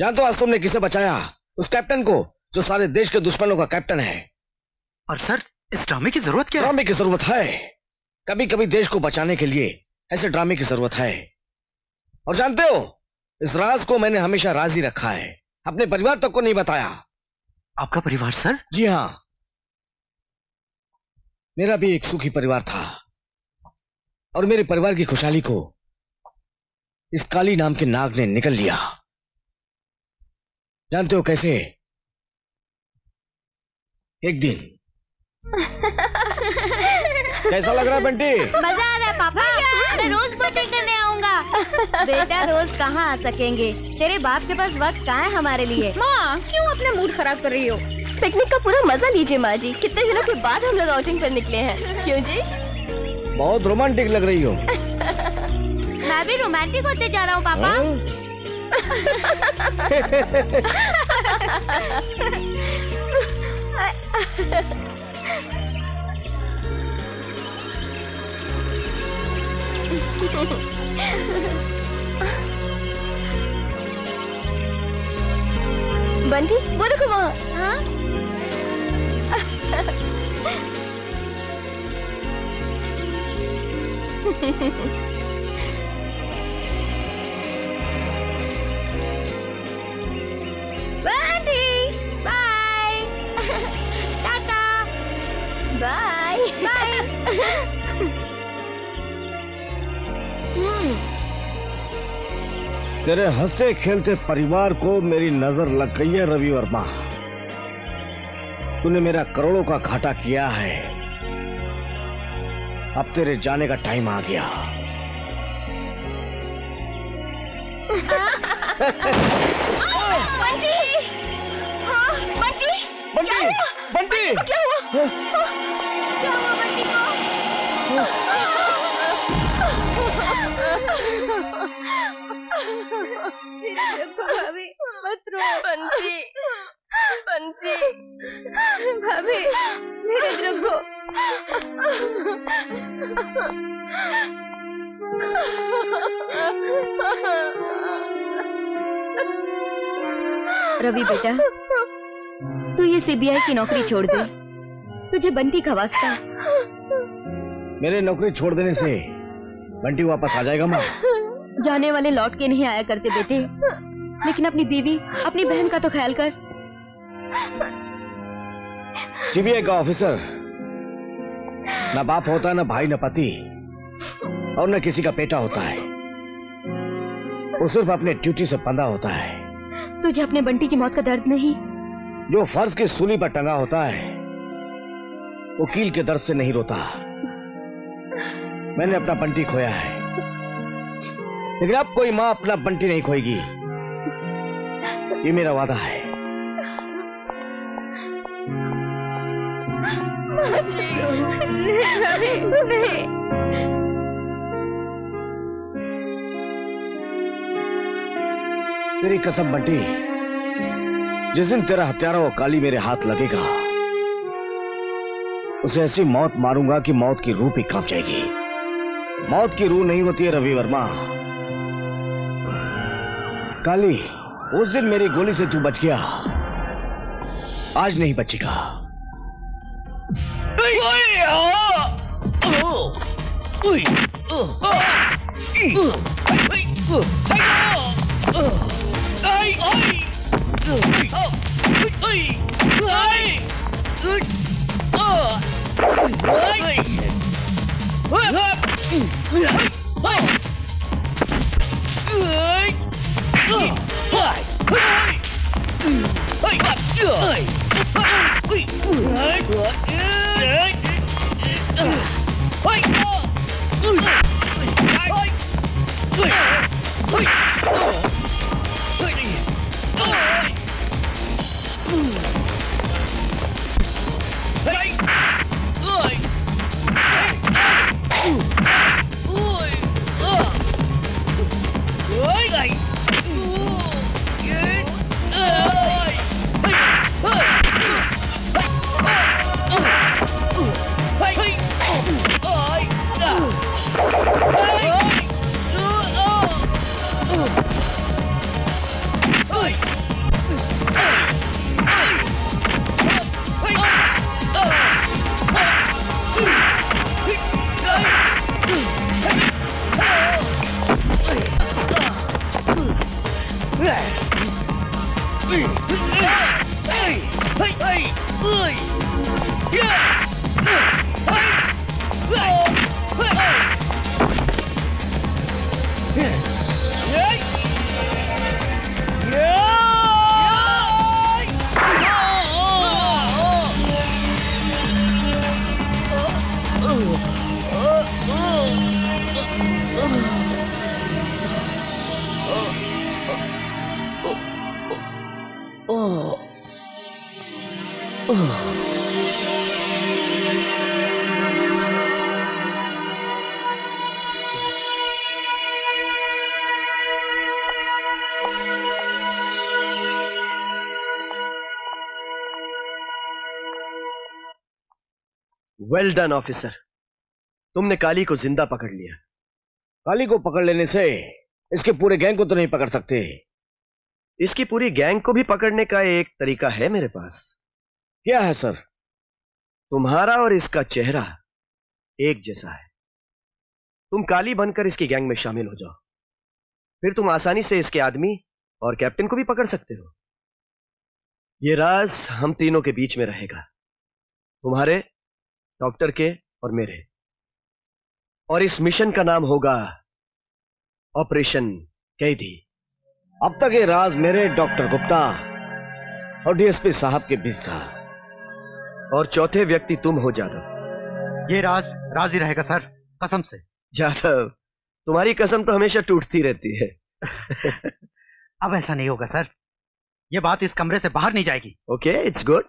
जानते हो आज तुमने किसे बचाया? उस कैप्टन को जो सारे देश के दुश्मनों का कैप्टन है। और सर इस ड्रामे की जरूरत क्या है? ड्रामे की जरूरत है। कभी कभी देश को बचाने के लिए ऐसे ड्रामे की जरूरत है। और जानते हो इस राज को मैंने हमेशा राज ही रखा है, अपने परिवार तक को नहीं बताया। आपका परिवार सर? जी हाँ, मेरा भी एक सुखी परिवार था और मेरे परिवार की खुशहाली को इस काली नाम के नाग ने निकल लिया। जानते हो कैसे? एक दिन। कैसा लग रहा है बंटी? मजा आ रहा है पापा। मैं रोज बर्थडे करने आऊंगा। बेटा रोज कहाँ आ सकेंगे, तेरे बाप के पास वक्त कहाँ है हमारे लिए। माँ क्यों अपना मूड खराब कर रही हो? पिकनिक का पूरा मजा लीजिए माँ जी, कितने दिनों के बाद हम लोग आउटिंग पर निकले हैं। क्यों जी? बहुत रोमांटिक लग रही हो। मैं भी रोमांटिक होते जा रहा हूँ पापा। बंटी वो देखो वहां। हाँ? Bunty bye tata bye bye. तेरे हंसते खेलते परिवार को मेरी नजर लग गई है रवि वर्मा। तूने मेरा करोड़ों का घाटा किया है। अब तेरे जाने का टाइम आ गया। बंटी बंटी बंटी क्या हुआ? क्या हुआ बंटी को? भाभी मत रो। बंटी बंटी भाभी धीरज रखो। रवि बेटा तू ये सीबीआई की नौकरी छोड़ दे। तुझे बंटी का वास्ता। मेरे नौकरी छोड़ देने से बंटी वापस आ जाएगा माँ। जाने वाले लौट के नहीं आया करते बेटे, लेकिन अपनी बीवी अपनी बहन का तो ख्याल कर। सीबीआई का ऑफिसर ना बाप होता है, ना भाई, ना पति और ना किसी का बेटा होता है। वो सिर्फ अपने ड्यूटी से बंधा होता है। तुझे अपने बंटी की मौत का दर्द नहीं? जो फर्ज की सूली पर टंगा होता है वकील के दर्द से नहीं रोता। मैंने अपना बंटी खोया है, लेकिन अब कोई माँ अपना बंटी नहीं खोएगी। ये मेरा वादा है। तेरी कसम बंटी, जिस दिन तेरा हत्यारा वो काली मेरे हाथ लगेगा उसे ऐसी मौत मारूंगा कि मौत की रूह भी कांप जाएगी। मौत की रूह नहीं होती है रवि वर्मा। काली, उस दिन मेरी गोली से तू बच गया, आज नहीं बचेगा। वेल डन ऑफिसर, तुमने काली को जिंदा पकड़ लिया। काली को पकड़ लेने से इसके पूरे गैंग को तो नहीं पकड़ सकते। इसकी पूरी गैंग को भी पकड़ने का एक तरीका है मेरे पास। क्या है सर? तुम्हारा और इसका चेहरा एक जैसा है। तुम काली बनकर इसकी गैंग में शामिल हो जाओ, फिर तुम आसानी से इसके आदमी और कैप्टन को भी पकड़ सकते हो। ये राज हम तीनों के बीच में रहेगा, तुम्हारे, डॉक्टर के और मेरे। और इस मिशन का नाम होगा ऑपरेशन कैदी। अब तक ये राज मेरे, डॉक्टर गुप्ता और डीएसपी साहब के बीच था, और चौथे व्यक्ति तुम हो जाधव। ये राज ही रहेगा सर, कसम से। जाधव, तुम्हारी कसम तो हमेशा टूटती रहती है। अब ऐसा नहीं होगा सर, ये बात इस कमरे से बाहर नहीं जाएगी। Okay, it's good.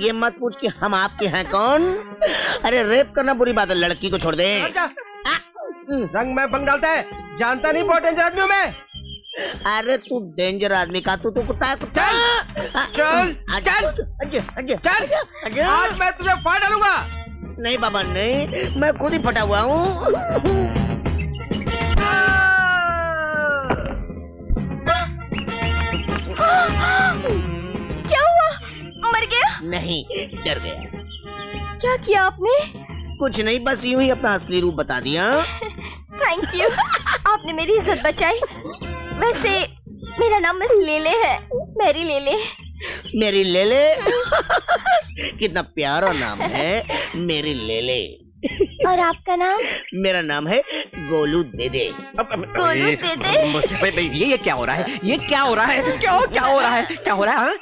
ये मत पूछ कि हम आपके हैं कौन। अरे रेप करना बुरी बात है, लड़की को छोड़ दे। रंग में बंग डालता है, जानता नहीं बहुत डेंजर आदमी हूँ मैं। अरे तू डेंजर आदमी का, तू कुत्ता है, कुत्ता। चल चल चल, आज मैं तुझे फाड़ डालूंगा। नहीं बाबा नहीं, मैं खुद ही फटा हुआ हूँ। क्या हुआ, मर गया? नहीं, डर गया। क्या किया आपने? कुछ नहीं, बस यूं ही अपना असली रूप बता दिया। थैंक यू, आपने मेरी इज्जत बचाई। वैसे मेरा नाम मेरी लेले है, मेरी लेले। मेरी लेले? कितना प्यारा नाम है, मेरी लेले। और आपका नाम? मेरा नाम है गोलू दे दे। गोलू दे दे? ये क्या हो रहा है, ये क्या हो रहा है? क्या हो रहा है, क्या हो रहा है?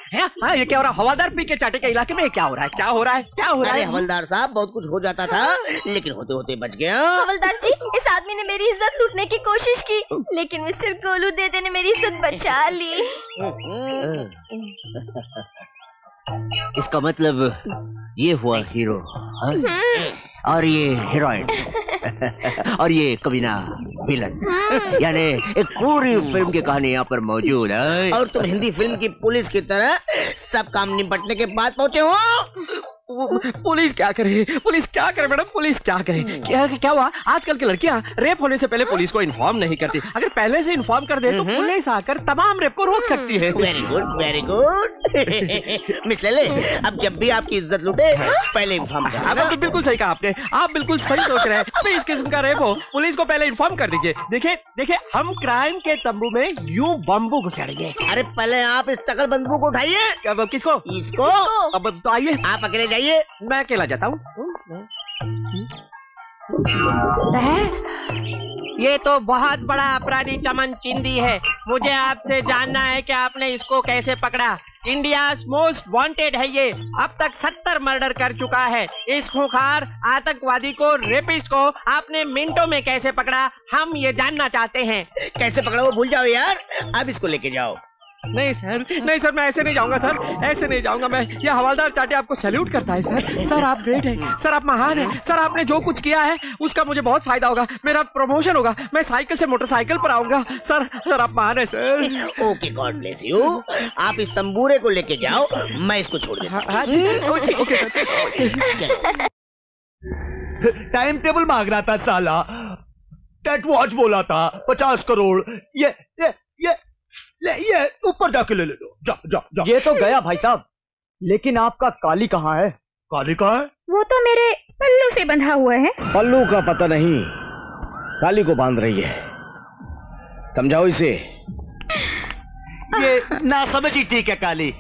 हाँ, ये क्या हो रहा है? हवलदार पी.के. चाटे के इलाके में क्या हो रहा है, क्या हो रहा है, क्या हो रहा है? हवलदार साहब, बहुत कुछ हो जाता था, लेकिन होते होते बच गया। हवलदार जी, इस आदमी ने मेरी इज्जत लूटने की कोशिश की, लेकिन मिस्टर गोलू दे दे ने मेरी इज्जत बचा ली। इसका मतलब ये हुआ हीरो, और ये हीरोइन, और ये कमीना विलन। यानी एक पूरी फिल्म की कहानी यहाँ पर मौजूद है। और तुम हिंदी फिल्म की पुलिस की तरह सब काम निपटने के बाद पहुँचे हो। पुलिस क्या करे, पुलिस क्या करे मैडम, पुलिस क्या करे? क्या हुआ, आजकल की लड़कियाँ रेप होने से पहले पुलिस को इन्फॉर्म नहीं करती। अगर पहले से इन्फॉर्म कर दे तो पुलिस आकर तमाम रेप को रोक सकती है। Very good, very good. Miss Lele, अब जब भी आपकी इज्जत लुटे पहले इन्फॉर्म कर। बिल्कुल सही कहा आपने, आप बिल्कुल सही सोच रहे हैं। इस किस्म का रेप हो, पुलिस को पहले इन्फॉर्म कर दीजिए। देखिए देखिए, हम क्राइम के तंबू में यूं बम्बू घुसाएंगे। अरे पहले आप इस तकल बंदूक को उठाइए। किसको? इसको। अब बताइए, आप अकेले जाइए, मैं अकेला जाता हूँ। ये तो बहुत बड़ा अपराधी चमन चिंदी है। मुझे आपसे जानना है कि आपने इसको कैसे पकड़ा। इंडियाज मोस्ट वांटेड है ये, अब तक 70 मर्डर कर चुका है। इस खूंखार आतंकवादी को, रेपिस्ट को आपने मिनटों में कैसे पकड़ा, हम ये जानना चाहते हैं। कैसे पकड़ा वो भूल जाओ यार, अब इसको लेके जाओ। नहीं सर, नहीं सर, मैं ऐसे नहीं जाऊंगा सर, ऐसे नहीं जाऊंगा मैं। ये हवलदार चाटे आपको सैल्यूट करता है सर। सर आप ग्रेट हैं सर, आप महान हैं सर। आपने जो कुछ किया है उसका मुझे बहुत फायदा होगा, मेरा प्रमोशन होगा, मैं साइकिल से मोटरसाइकिल पर आऊंगा सर। सर आप महान हैं sir. Okay, god bless you. आप इस तंबूरे को लेके जाओ, मैं इसको छोड़ देता। टाइम टेबल मांग रहा था साला, टेट वॉच बोला था 50 करोड़। ये ऊपर जाके ले लो। जा जा जा। ये तो गया भाई साहब, लेकिन आपका काली कहाँ है? काली कहाँ है? वो तो मेरे पल्लू से बंधा हुआ है। पल्लू का पता नहीं, काली को बांध रही है। समझाओ इसे। ये ना समझी ठीक है काली,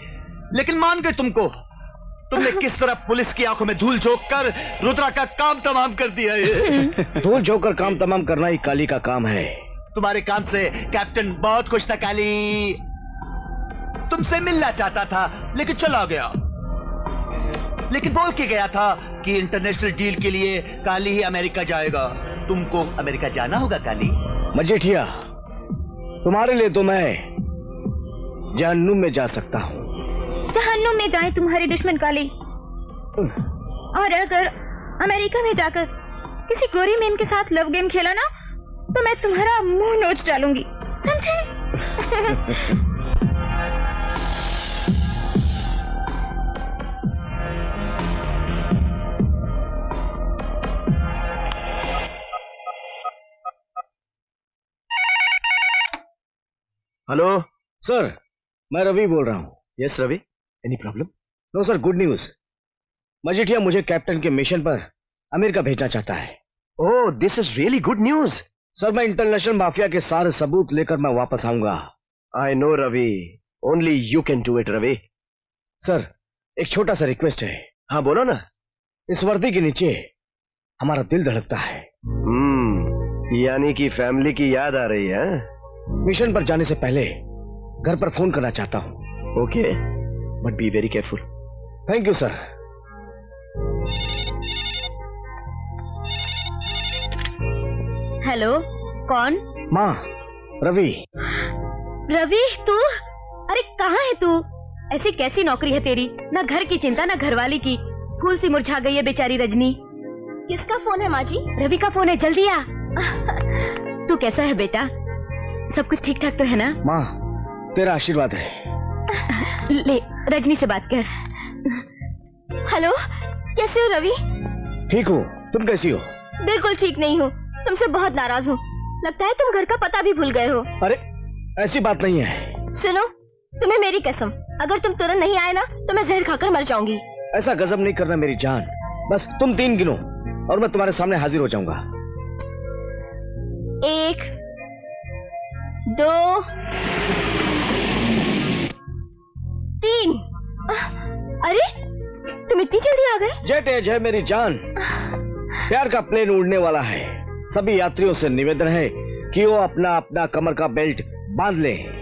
लेकिन मान गए तुमको। तुमने किस तरह पुलिस की आंखों में धूल झोंक कर रुद्रा का काम तमाम कर दिया। ये धूल झोंक कर काम तमाम करना ही काली का काम है। तुम्हारे काम से कैप्टन बहुत खुश था काली, तुमसे मिलना चाहता था लेकिन चला गया। लेकिन बोल के गया था कि इंटरनेशनल डील के लिए काली ही अमेरिका जाएगा। तुमको अमेरिका जाना होगा काली। मजीठिया, तुम्हारे लिए तो मैं जहन्नुम में जा सकता हूँ। जहन्नुम में जाए तुम्हारे दुश्मन काली। और अगर अमेरिका में जाकर किसी गोरी मेम के साथ लव गेम खेला ना तो मैं तुम्हारा मुंह नोच डालूंगी, समझे? हेलो सर, मैं रवि बोल रहा हूँ। Yes Ravi, any problem? No sir, good news. Majithia मुझे कैप्टन के मिशन पर अमेरिका भेजना चाहता है। Oh, this is really good news. Sir, मैं इंटरनेशनल माफिया के सारे सबूत लेकर मैं वापस आऊंगा। I know Ravi, only you can do it. Ravi sir, एक छोटा सा रिक्वेस्ट है। हाँ बोलो ना। इस वर्दी के नीचे हमारा दिल धड़कता है। यानी कि फैमिली की याद आ रही है। मिशन पर जाने से पहले घर पर फोन करना चाहता हूँ। Okay, but be very careful. Thank you sir. Hello, कौन? माँ, रवि। रवि तू? अरे कहाँ है तू? ऐसी कैसी नौकरी है तेरी? ना घर की चिंता ना घरवाली की। फूल सी मुरझा गई है बेचारी रजनी। किसका फोन है माँ जी? रवि का फोन है, जल्दी आ। तू कैसा है बेटा? सब कुछ ठीक ठाक तो है ना? माँ तेरा आशीर्वाद है। ले रजनी से बात कर। हेलो, कैसे हो रवि? ठीक हूँ, तुम कैसी हो? बिल्कुल ठीक नहीं हूँ, तुमसे बहुत नाराज हूँ। लगता है तुम घर का पता भी भूल गए हो। अरे ऐसी बात नहीं है। सुनो, तुम्हें मेरी कसम, अगर तुम तुरंत नहीं आए ना तो मैं जहर खाकर मर जाऊंगी। ऐसा गजब नहीं करना मेरी जान, बस तुम 3 गिनो और मैं तुम्हारे सामने हाजिर हो जाऊंगा। 1 2 3। अरे तुम इतनी जल्दी आ गए? जेट एज है मेरी जान, प्यार का प्लेन उड़ने वाला है। सभी यात्रियों से निवेदन है कि वो अपना अपना कमर का बेल्ट बांध लें।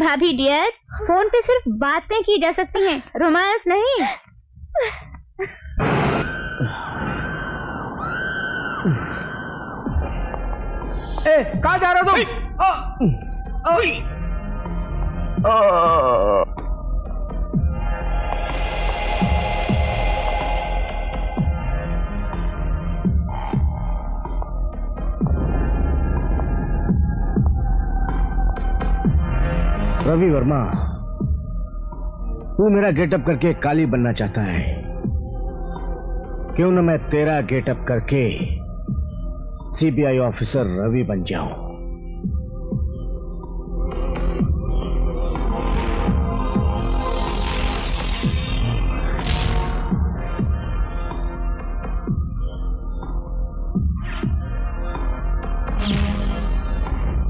भाभी डियर, फोन पे सिर्फ बातें की जा सकती हैं, रोमांस नहीं। ए, कहाँ जा रहे हो तुम? रवि वर्मा, तू मेरा गेटअप करके काली बनना चाहता है, क्यों न मैं तेरा गेटअप करके सीबीआई ऑफिसर रवि बन जाऊं।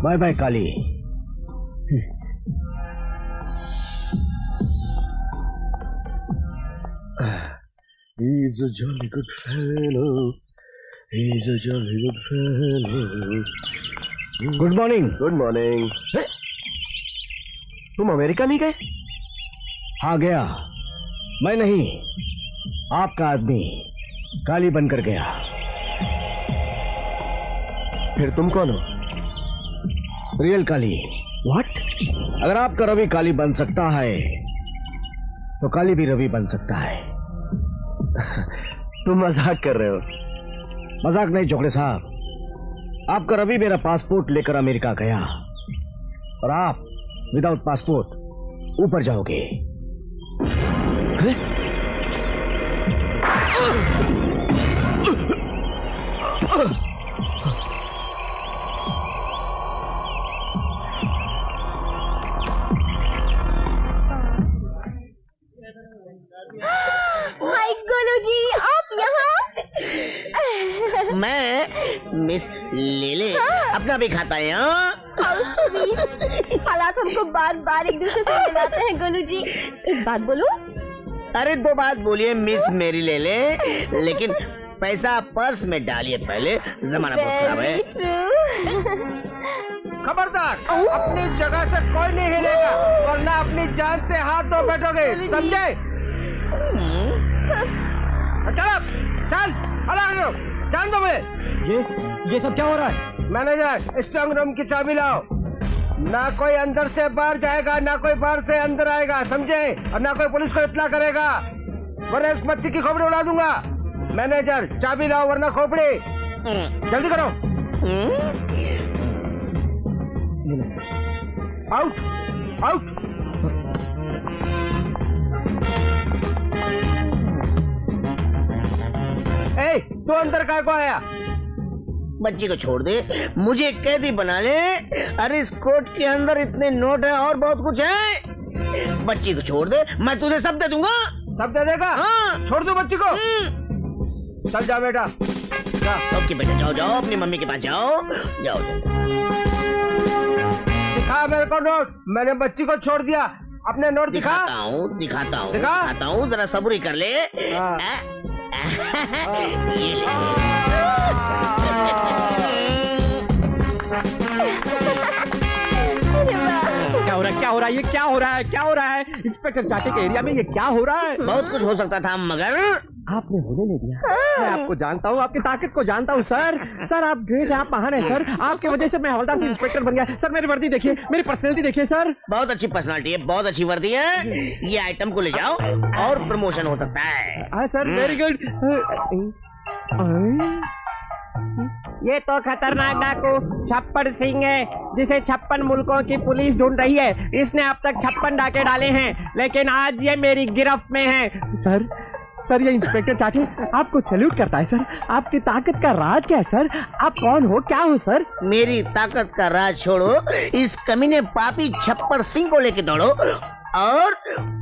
Bye bye Kali. He's a jolly good fellow. He's a jolly good fellow. Good morning. Good morning. तुम अमेरिका नहीं गए? हाँ गया, मैं नहीं, आपका आदमी काली बनकर गया। फिर तुम कौन हो? रियल काली। What? अगर आपका रवि काली बन सकता है तो काली भी रवि बन सकता है। तुम मजाक कर रहे हो? मजाक नहीं जोगड़े साहब, आपका रवि मेरा पासपोर्ट लेकर अमेरिका गया और आप विदाउट पासपोर्ट ऊपर जाओगे। लेले हाँ। अपना भी खाता है। हालात हमको बार बार एक दूसरे से मिलाते हैं। गोलू जी एक बात बोलो। अरे दो बात बोलिए मिस मेरी लेले, लेकिन पैसा पर्स में डालिए पहले, जमाना बहुत खराब है। खबरदार, अपनी जगह से कोई नहीं हिलेगा वरना अपनी जान से हाथ धो बैठोगे, समझे? चलो चल, अलग जान दो। ये सब क्या हो रहा है? मैनेजर, स्ट्रांग रूम की चाबी लाओ। ना कोई अंदर से बाहर जाएगा, ना कोई बाहर से अंदर आएगा, समझे? और ना कोई पुलिस को इत्तला करेगा, वरना इस मच्छी की खोपड़ी उड़ा दूंगा। मैनेजर चाबी लाओ वरना खोपड़ी। जल्दी करो। Out out. ए, तो अंदर काय को आया? बच्ची को छोड़ दे, मुझे कैदी बना ले। अरे इस कोट के अंदर इतने नोट है और बहुत कुछ है। बच्ची को छोड़ दे, मैं तुझे सब दे दूंगा। सब दे देगा? हाँ। छोड़ दो बच्ची को। चल जा बेटा। ओके बेटा, जाओ जाओ अपनी मम्मी के पास जाओ। जाओ दिखा मेरे को नोट। मैंने बच्ची को छोड़ दिया, अपने नोट दिखाता हूँ, जरा सब्री कर ले। क्या हो रहा है? इंस्पेक्टर चाटे के एरिया में ये क्या हो रहा है? बहुत कुछ हो सकता था मगर आपने होने नहीं दिया। मैं आपको जानता हूँ, आपकी ताकत को जानता हूँ सर। सर आप ग्रेट, आप महान है सर। आपकी वजह से मैं हवलदार का इंस्पेक्टर बन गया सर। मेरी वर्दी देखिए, मेरी पर्सनैलिटी देखिए सर। बहुत अच्छी पर्सनैलिटी है, बहुत अच्छी वर्दी है। ये आइटम को ले जाओ और प्रमोशन हो सकता है सर। Very good. ये तो खतरनाक डाकू छप्पर सिंह है, जिसे 56 मुल्कों की पुलिस ढूंढ रही है। इसने अब तक 56 डाके डाले हैं, लेकिन आज ये मेरी गिरफ्त में है सर। सर ये इंस्पेक्टर चाची आपको सैल्यूट करता है सर। आपकी ताकत का राज क्या है सर? आप कौन हो, क्या हो सर? मेरी ताकत का राज छोड़ो, इस कमीने पापी छप्पर सिंह को लेके दौड़ो। और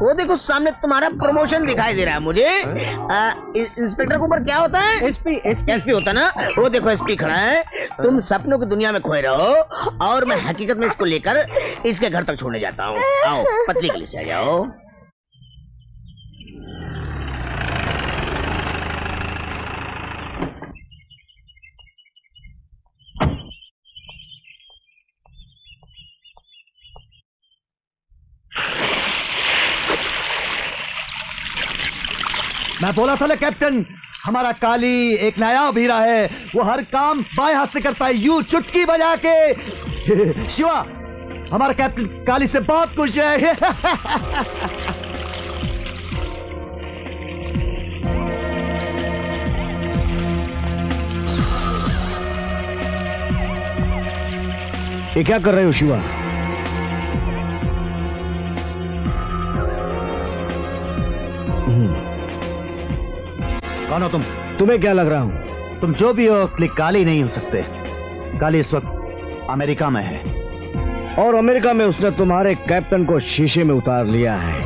वो देखो सामने तुम्हारा प्रमोशन दिखाई दे रहा है मुझे। इंस्पेक्टर के ऊपर क्या होता है? एसपी होता ना। वो देखो एसपी खड़ा है। तुम सपनों की दुनिया में खोए रहो और मैं हकीकत में इसको लेकर इसके घर तक छोड़ने जाता हूँ। आओ पतली के लिए आ जाओ। मैं बोला था ना कैप्टन, हमारा काली एक नायाब हीरा है। वो हर काम बाएं हाथ से करता है, यूं चुटकी बजा के। शिवा हमारा कैप्टन काली से बहुत खुश है। ये क्या कर रहे हो शिवा? कौन हो तुम? तुम्हें क्या लग रहा हूं? तुम जो भी हो लेकिन काली नहीं हो सकते। काली इस वक्त अमेरिका में है और अमेरिका में उसने तुम्हारे कैप्टन को शीशे में उतार लिया है।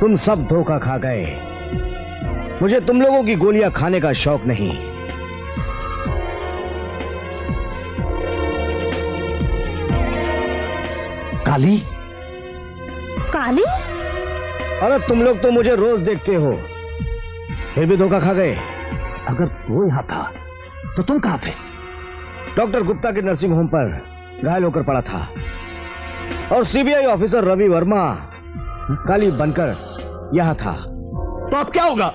तुम सब धोखा खा गए। मुझे तुम लोगों की गोलियां खाने का शौक नहीं। काली? काली? अरे तुम लोग तो मुझे रोज देखते हो, फिर भी धोखा खा गए। अगर वो यहाँ था तो तुम कहाँ थे? डॉक्टर गुप्ता के नर्सिंग होम पर घायल होकर पड़ा था और सीबीआई ऑफिसर रवि वर्मा काली बनकर यहाँ था। तो अब क्या होगा?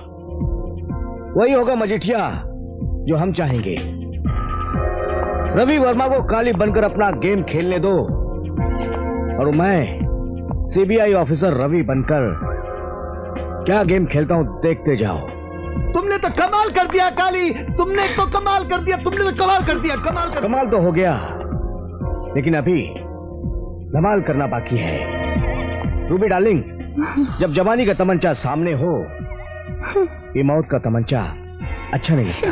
वही होगा मजीठिया जो हम चाहेंगे। रवि वर्मा को काली बनकर अपना गेम खेलने दो और मैं सीबीआई ऑफिसर रवि बनकर क्या गेम खेलता हूँ, देखते जाओ। तुमने तो कमाल कर दिया काली, तुमने तो कमाल कर दिया, तुमने तो कमाल कर दिया। कमाल तो हो गया, लेकिन अभी धमाल करना बाकी है। रूबी डार्लिंग, जब जवानी का तमंचा सामने हो, ये मौत का तमंचा अच्छा नहीं लगता।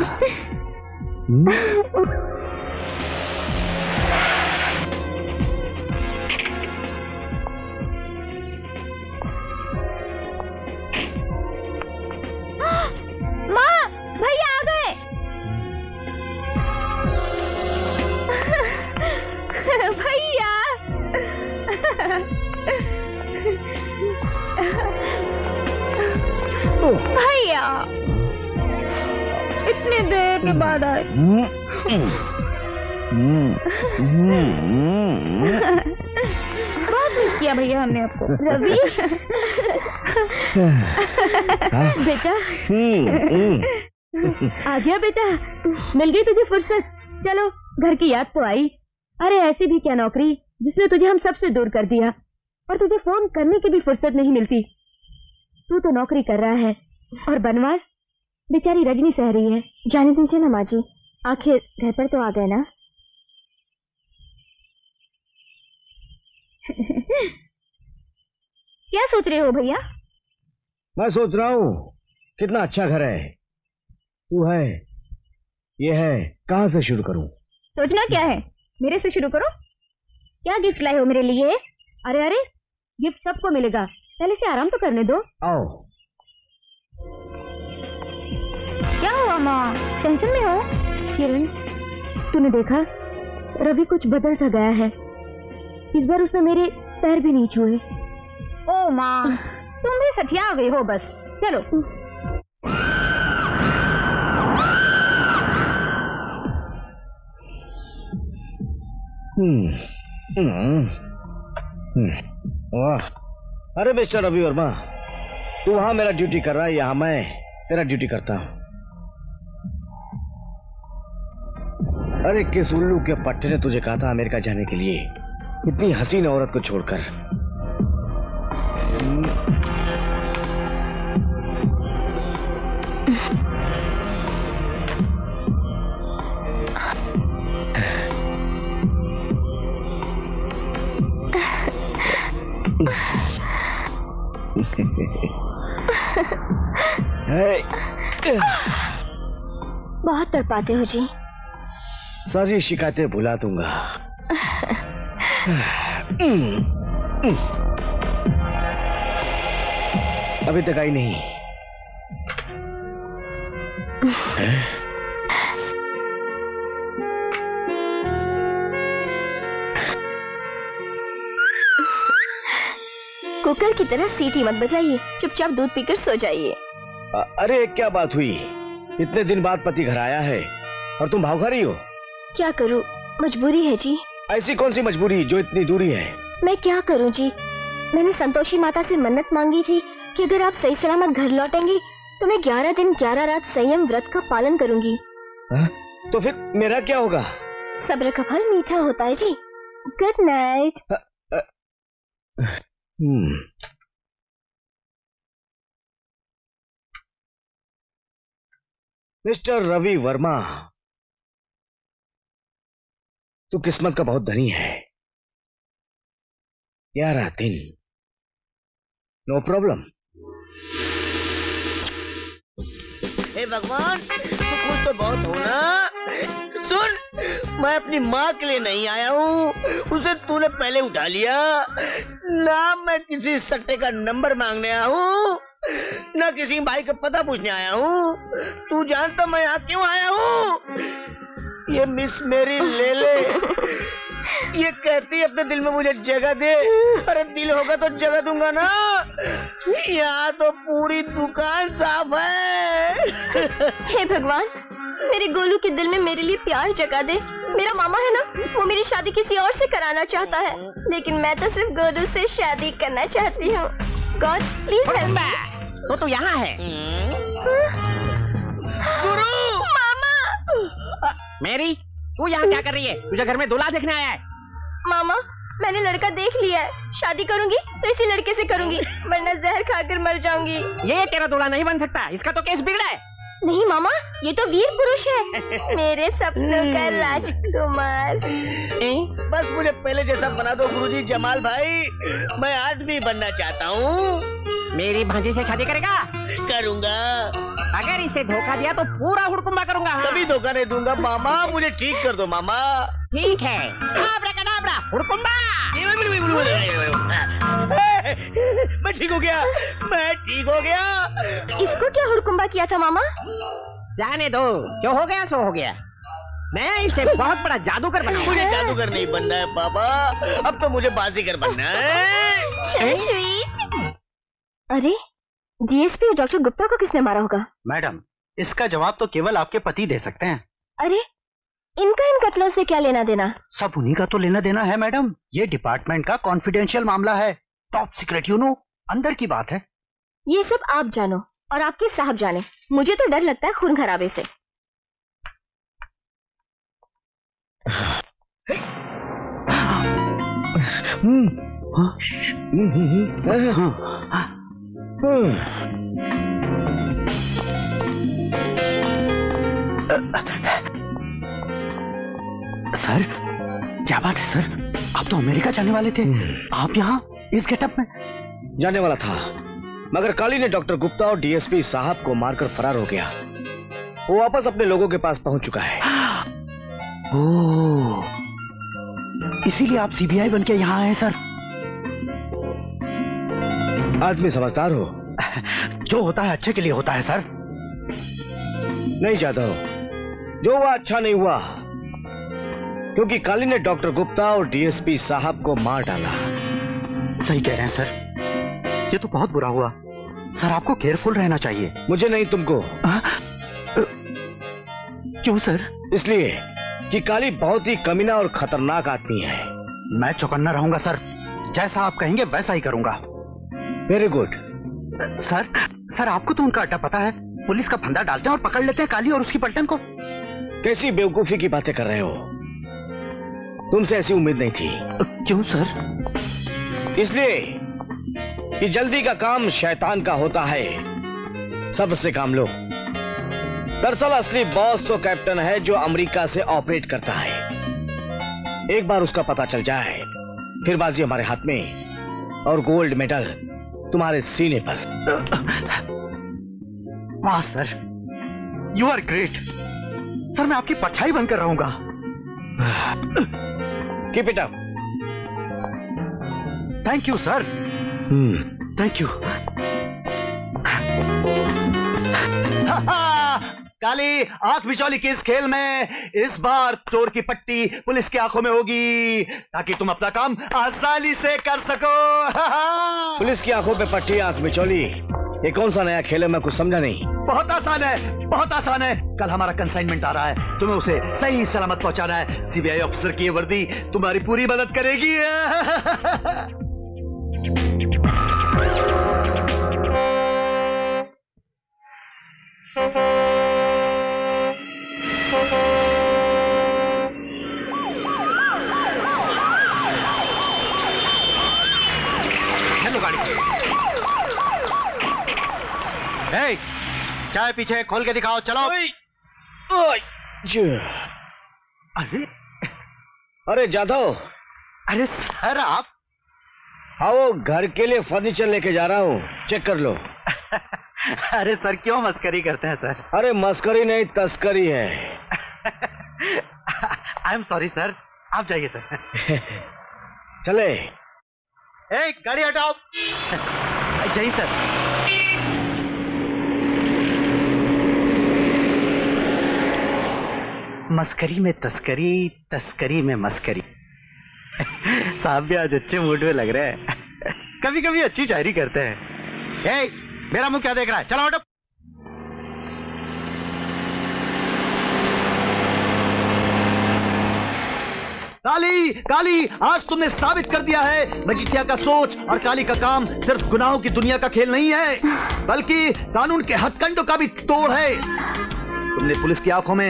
भैया इतने देर के बाद आए। बहुत मिस किया भैया हमने आपको। रवि बेटा आ गया। बेटा मिल गई तुझे फुर्सत। चलो घर की याद तो आई। अरे ऐसी भी क्या नौकरी जिसने तुझे हम सबसे दूर कर दिया और तुझे फोन करने की भी फुर्सत नहीं मिलती। तू तो नौकरी कर रहा है और बनवास बेचारी रजनी सह रही है। जाने दीजिए ना माँ जी, आखिर घर पर तो आ गए ना। क्या सोच रहे हो भैया? मैं सोच रहा हूँ कितना अच्छा घर है। तू है, ये है, कहाँ से शुरू करूँ? सोचना क्या है, मेरे से शुरू करो। क्या गिफ्ट लाए हो मेरे लिए? अरे अरे गिफ्ट सबको मिलेगा, पहले से आराम तो करने दो। आओ। क्या हुआ माँ, टेंशन में हो? किरण तूने देखा रवि कुछ बदल सा गया है। इस बार उसने मेरे पैर भी नहीं छुए। ओ माँ तुम भी सठिया आ गई हो बस। चलो वाह। अरे मिस्टर रवि वर्मा, तू वहाँ मेरा ड्यूटी कर रहा है, यहाँ मैं तेरा ड्यूटी करता हूं। अरे किस उल्लू के पट्टे ने तुझे कहा था अमेरिका जाने के लिए, इतनी हसीन औरत को छोड़कर। बहुत तड़पाते हो जी। सारी शिकायतें भुला दूंगा। अभी तक आई नहीं। कुकर की तरह सीटी मत बजाइए, चुपचाप दूध पीकर सो जाइए। अरे क्या बात हुई, इतने दिन बाद पति घर आया है और तुम भाव खा रही हो। क्या करूं, मजबूरी है जी। ऐसी कौन सी मजबूरी जो इतनी दूरी है। मैं क्या करूं जी, मैंने संतोषी माता से मन्नत मांगी थी कि अगर आप सही सलामत घर लौटेंगी तो मैं 11 दिन 11 रात संयम व्रत का पालन करूंगी। तो फिर मेरा क्या होगा। सब्र का फल मीठा होता है जी। Good night. Mister Ravi Verma, तू किस्मत का बहुत धनी है। 11 दिन नो प्रॉब्लम। हे भगवान, कुछ तो बहुत होना। सुन, मैं अपनी माँ के लिए नहीं आया हूँ, उसे तूने पहले उठा लिया। ना मैं किसी सट्टे का नंबर मांगने आया हूँ, ना किसी भाई का पता पूछने आया हूँ। तू जानता मैं यहाँ क्यों आया हूँ। ये मिस मेरी लेले, ये कहती अपने दिल में मुझे जगह दे। अरे दिल होगा तो जगह दूंगा ना, यहाँ तो पूरी दुकान साफ है। हे भगवान, मेरे गोलू के दिल में मेरे लिए प्यार जगा दे। मेरा मामा है ना, वो मेरी शादी किसी और से कराना चाहता है, लेकिन मैं तो सिर्फ गोलू से शादी करना चाहती हूँ। God please help me. वो तो यहाँ है। गुरु! मामा! मेरी, तू यहाँ क्या कर रही है? तुझे घर में दूल्हा देखने आया है। मामा, मैंने लड़का देख लिया है। शादी करूंगी तो इसी लड़के से करूंगी, वरना जहर खाकर मर जाऊंगी। ये तेरा दूल्हा नहीं बन सकता, इसका तो केस बिगड़ा है। नहीं मामा, ये तो वीर पुरुष है, मेरे सपनों का राजकुमार। बस मुझे पहले जैसा बना दो गुरुजी। जमाल भाई, मैं आदमी बनना चाहता हूँ। मेरी भांजी से शादी करेगा? करूँगा। अगर इसे धोखा दिया तो पूरा हुड़कुम्बा करूँगा। कभी धोखा नहीं दूंगा मामा, मुझे ठीक कर दो मामा। ठीक है। हुड़कुम्बा। मैं ठीक हो गया, मैं ठीक हो गया। इसको क्या हुड़कुम्बा किया था मामा? जाने दो, जो हो गया सो हो गया। मैं इसे बहुत बड़ा जादूगर बना। मुझे जादूगर नहीं बनना है पापा, अब तो मुझे बाजीगर बनना है। अरे डीएसपी और डॉक्टर गुप्ता को किसने मारा होगा? मैडम, इसका जवाब तो केवल आपके पति दे सकते हैं। अरे इनका इन कत्लों से क्या लेना देना? सब उन्हीं का तो लेना देना है मैडम। ये डिपार्टमेंट का कॉन्फिडेंशियल मामला है, टॉप सीक्रेट, यू नो, अंदर की बात है। ये सब आप जानो और आपके साहब जाने, मुझे तो डर लगता है खून खराबे से। सर, क्या बात है सर, आप तो अमेरिका जाने वाले थे, आप यहाँ इस गेटअप में? जाने वाला था, मगर काली ने डॉक्टर गुप्ता और डीएसपी साहब को मारकर फरार हो गया। वो वापस अपने लोगों के पास पहुंच चुका है। ओह, इसीलिए आप सीबीआई बनके यहाँ आए सर। आदमी समझदार हो। जो होता है अच्छे के लिए होता है सर। नहीं जाधव, जो हुआ अच्छा नहीं हुआ, क्योंकि काली ने डॉक्टर गुप्ता और डीएसपी साहब को मार डाला। सही कह रहे हैं सर, ये तो बहुत बुरा हुआ सर। आपको केयरफुल रहना चाहिए। मुझे नहीं, तुमको। क्यों सर? इसलिए कि काली बहुत ही कमीना और खतरनाक आदमी है। मैं चौकन्ना रहूंगा सर, जैसा आप कहेंगे वैसा ही करूंगा। Very good sir. सर आपको तो उनका अड्डा पता है, पुलिस का फंदा डालते हैं और पकड़ लेते हैं काली और उसकी पलटन को। कैसी बेवकूफी की बातें कर रहे हो, तुमसे ऐसी उम्मीद नहीं थी। क्यों सर? इसलिए कि जल्दी का काम शैतान का होता है, सबसे काम लो। दरअसल असली बॉस तो कैप्टन है जो अमेरिका से ऑपरेट करता है। एक बार उसका पता चल जाए फिर बाजी हमारे हाथ में और गोल्ड मेडल तुम्हारे सीने पर। वाह sir, you are great. Sir मैं आपकी परछाई बनकर रहूंगा। Keep it up. Thank you sir. Thank you. Kali, आंख बिचौली के इस खेल में इस बार चोर की पट्टी पुलिस की आंखों में होगी ताकि तुम अपना काम आसानी से कर सको। पुलिस की आंखों पे पट्टी, आंख बिचौली, ये कौन सा नया खेल है? मैं कुछ समझा नहीं। बहुत आसान है, बहुत आसान है। कल हमारा कंसाइनमेंट आ रहा है, तुम्हें उसे सही सलामत पहुंचाना है। सीबीआई ऑफिसर की ये वर्दी तुम्हारी पूरी मदद करेगी। चाय पीछे खोल के दिखाओ। चलो। अरे जाधव। अरे सर आप। हाँ वो घर के लिए फर्नीचर लेके जा रहा हूँ, चेक कर लो। अरे सर क्यों मस्करी करते हैं सर? अरे मस्करी नहीं तस्करी है। आई एम सॉरी सर, आप जाइए सर। चले। एक गाड़ी हटाओ। जाइए सर। मस्करी में तस्करी, तस्करी में मस्करी। साहब भी आज अच्छे मूड में लग रहे हैं। कभी कभी अच्छी शायरी करते हैं। ए, मेरा मुंह क्या देख रहा है? चलो हटो। काली, काली आज तुमने साबित कर दिया है मजीठिया का सोच और काली का काम सिर्फ गुनाहों की दुनिया का खेल नहीं है बल्कि कानून के हथकंडों का भी तोड़ है। तुमने पुलिस की आंखों में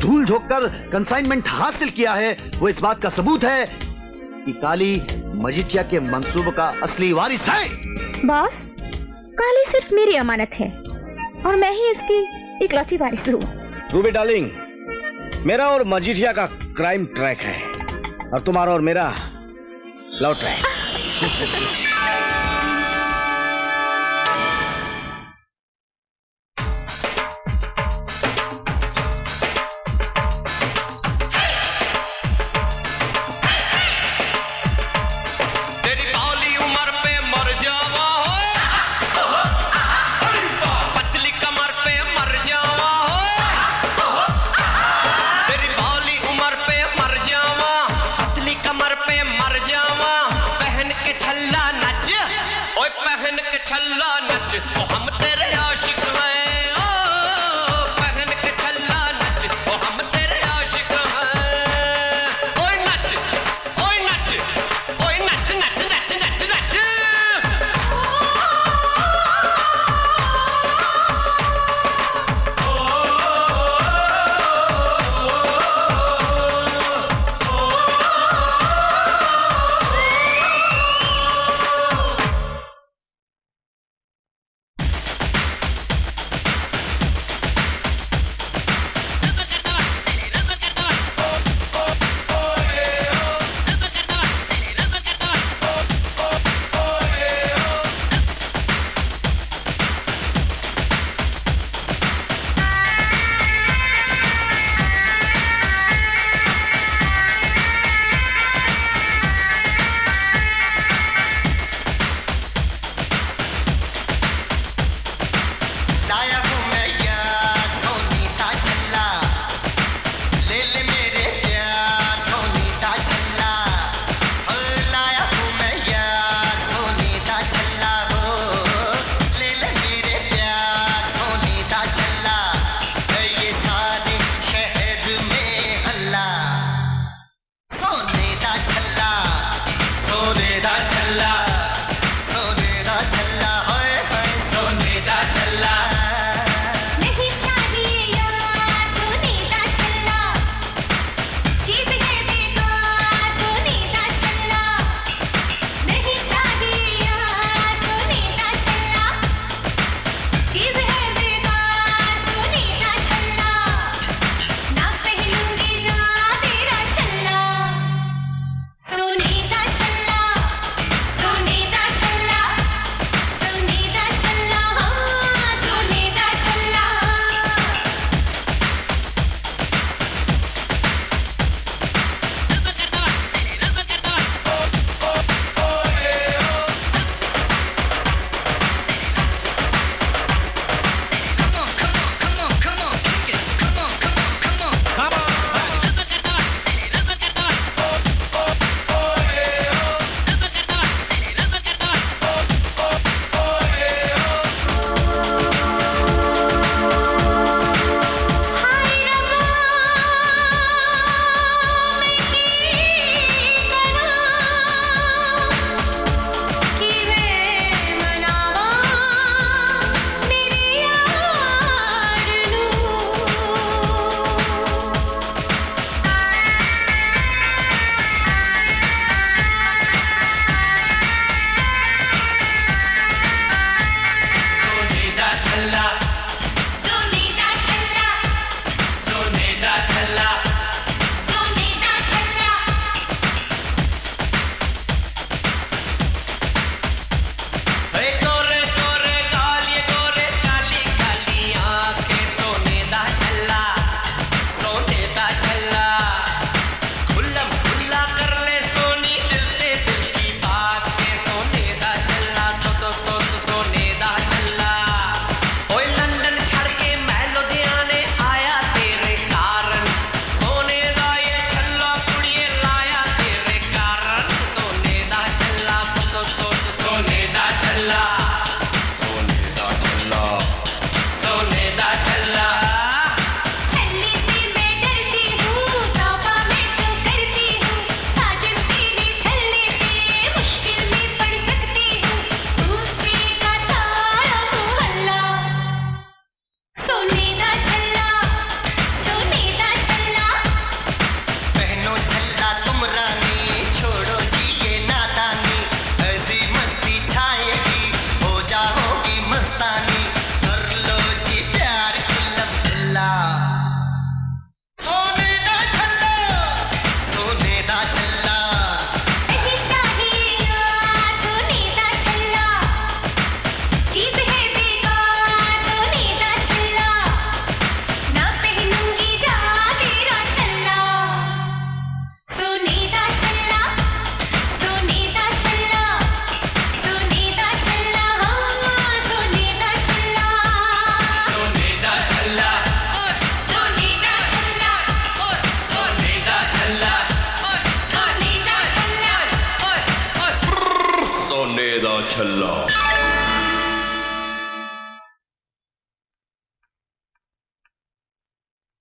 धूल झोंककर कंसाइनमेंट हासिल किया है, वो इस बात का सबूत है कि काली मजीठिया के मंसूबे का असली वारिस है। बॉस, काली सिर्फ मेरी अमानत है और मैं ही इसकी इकलौती वारिस हूँ। रूबी डार्लिंग, मेरा और मजीठिया का क्राइम ट्रैक है और तुम्हारा और मेरा लव ट्रैक।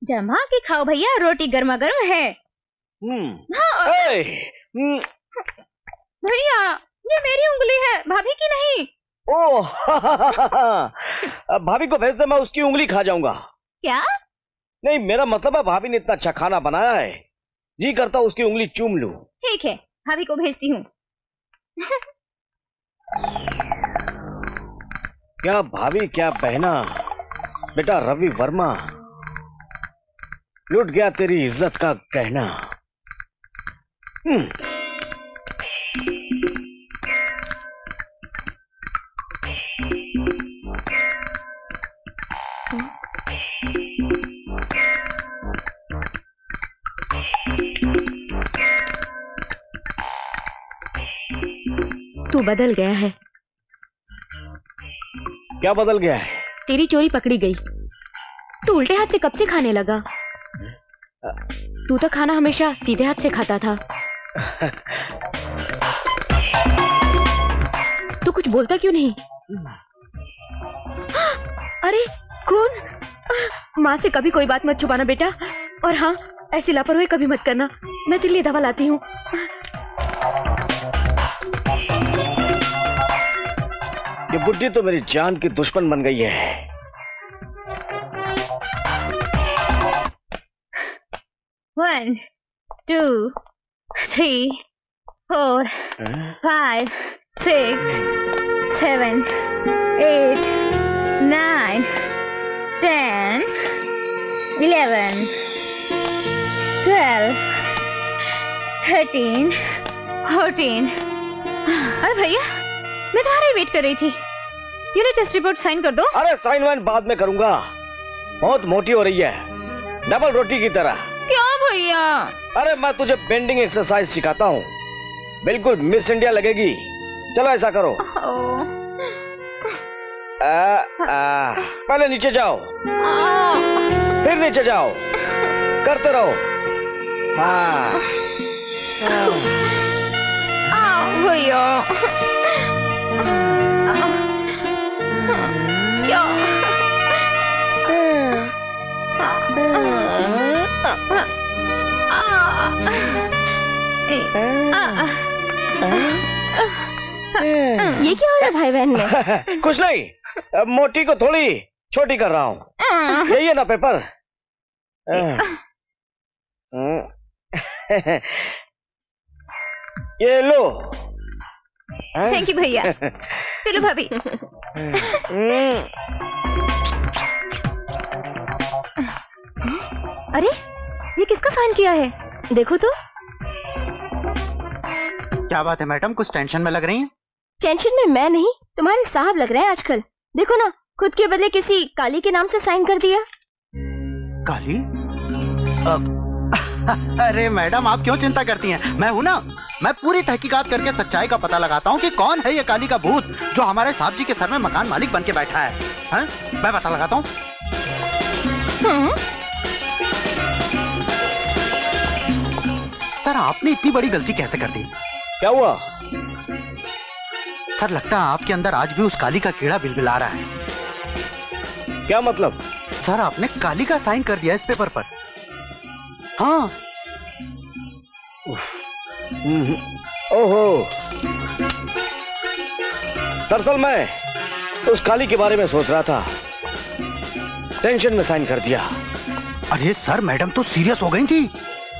जमा के खाओ भैया, रोटी गर्मा गर्म है। भैया ये मेरी उंगली है, भाभी की नहीं। ओह भाभी को भेज दे, मैं उसकी उंगली खा जाऊंगा। क्या? नहीं मेरा मतलब है भाभी ने इतना अच्छा खाना बनाया है, जी करता उसकी उंगली चूम लूं। ठीक है भाभी को भेजती हूँ। क्या भाभी क्या बहना, बेटा रवि वर्मा लूट गया तेरी इज्जत का कहना। तू बदल गया है। क्या बदल गया है? तेरी चोरी पकड़ी गई। तू उल्टे हाथ से कब से खाने लगा? तू तो खाना हमेशा सीधे हाथ से खाता था। तू कुछ बोलता क्यों नहीं? अरे कौन? माँ से कभी कोई बात मत छुपाना बेटा, और हाँ ऐसी लापरवाही कभी मत करना। मैं तेरे लिए दवा लाती हूँ। ये बुड्ढी तो मेरी जान की दुश्मन बन गई है। One, two, three, four, five, six, seven, eight, nine, 10, 11, 12, 13, 14। अरे भैया मैं तुम्हारा ही वेट कर रही थी। ये टेस्ट रिपोर्ट साइन कर दो। अरे साइन वाइन बाद में करूंगा, बहुत मोटी हो रही है डबल रोटी की तरह। क्या भैया? अरे मैं तुझे बेंडिंग एक्सरसाइज सिखाता हूँ, बिल्कुल मिस इंडिया लगेगी। चलो ऐसा करो, पहले नीचे जाओ फिर नीचे जाओ, करते रहो। भैया ये क्या हो रहा है भाई बहन में? कुछ नहीं, मोटी को थोड़ी छोटी कर रहा हूँ, यही है ना पेपर। ये लो। थैंक यू भैया। चलो भाभी। अरे ये किसका साइन किया है? देखो तो। क्या बात है मैडम, कुछ टेंशन में लग रही हैं? टेंशन में मैं नहीं, तुम्हारे साहब लग रहे हैं आजकल। देखो ना, खुद के बदले किसी काली के नाम से साइन कर दिया। काली? अरे मैडम आप क्यों चिंता करती हैं? मैं हूँ ना, मैं पूरी तहकीकात करके सच्चाई का पता लगाता हूँ कि कौन है ये काली का भूत जो हमारे साहब जी के सर में मकान मालिक बन के बैठा है। मैं पता लगाता हूँ। सर आपने इतनी बड़ी गलती कैसे कर दी? क्या हुआ सर? लगता है आपके अंदर आज भी उस काली का कीड़ा बिलबिला रहा है। क्या मतलब? सर आपने काली का साइन कर दिया इस पेपर पर। हाँ। ओहो। दरअसल मैं उस काली के बारे में सोच रहा था, टेंशन में साइन कर दिया। अरे सर मैडम तो सीरियस हो गई थी,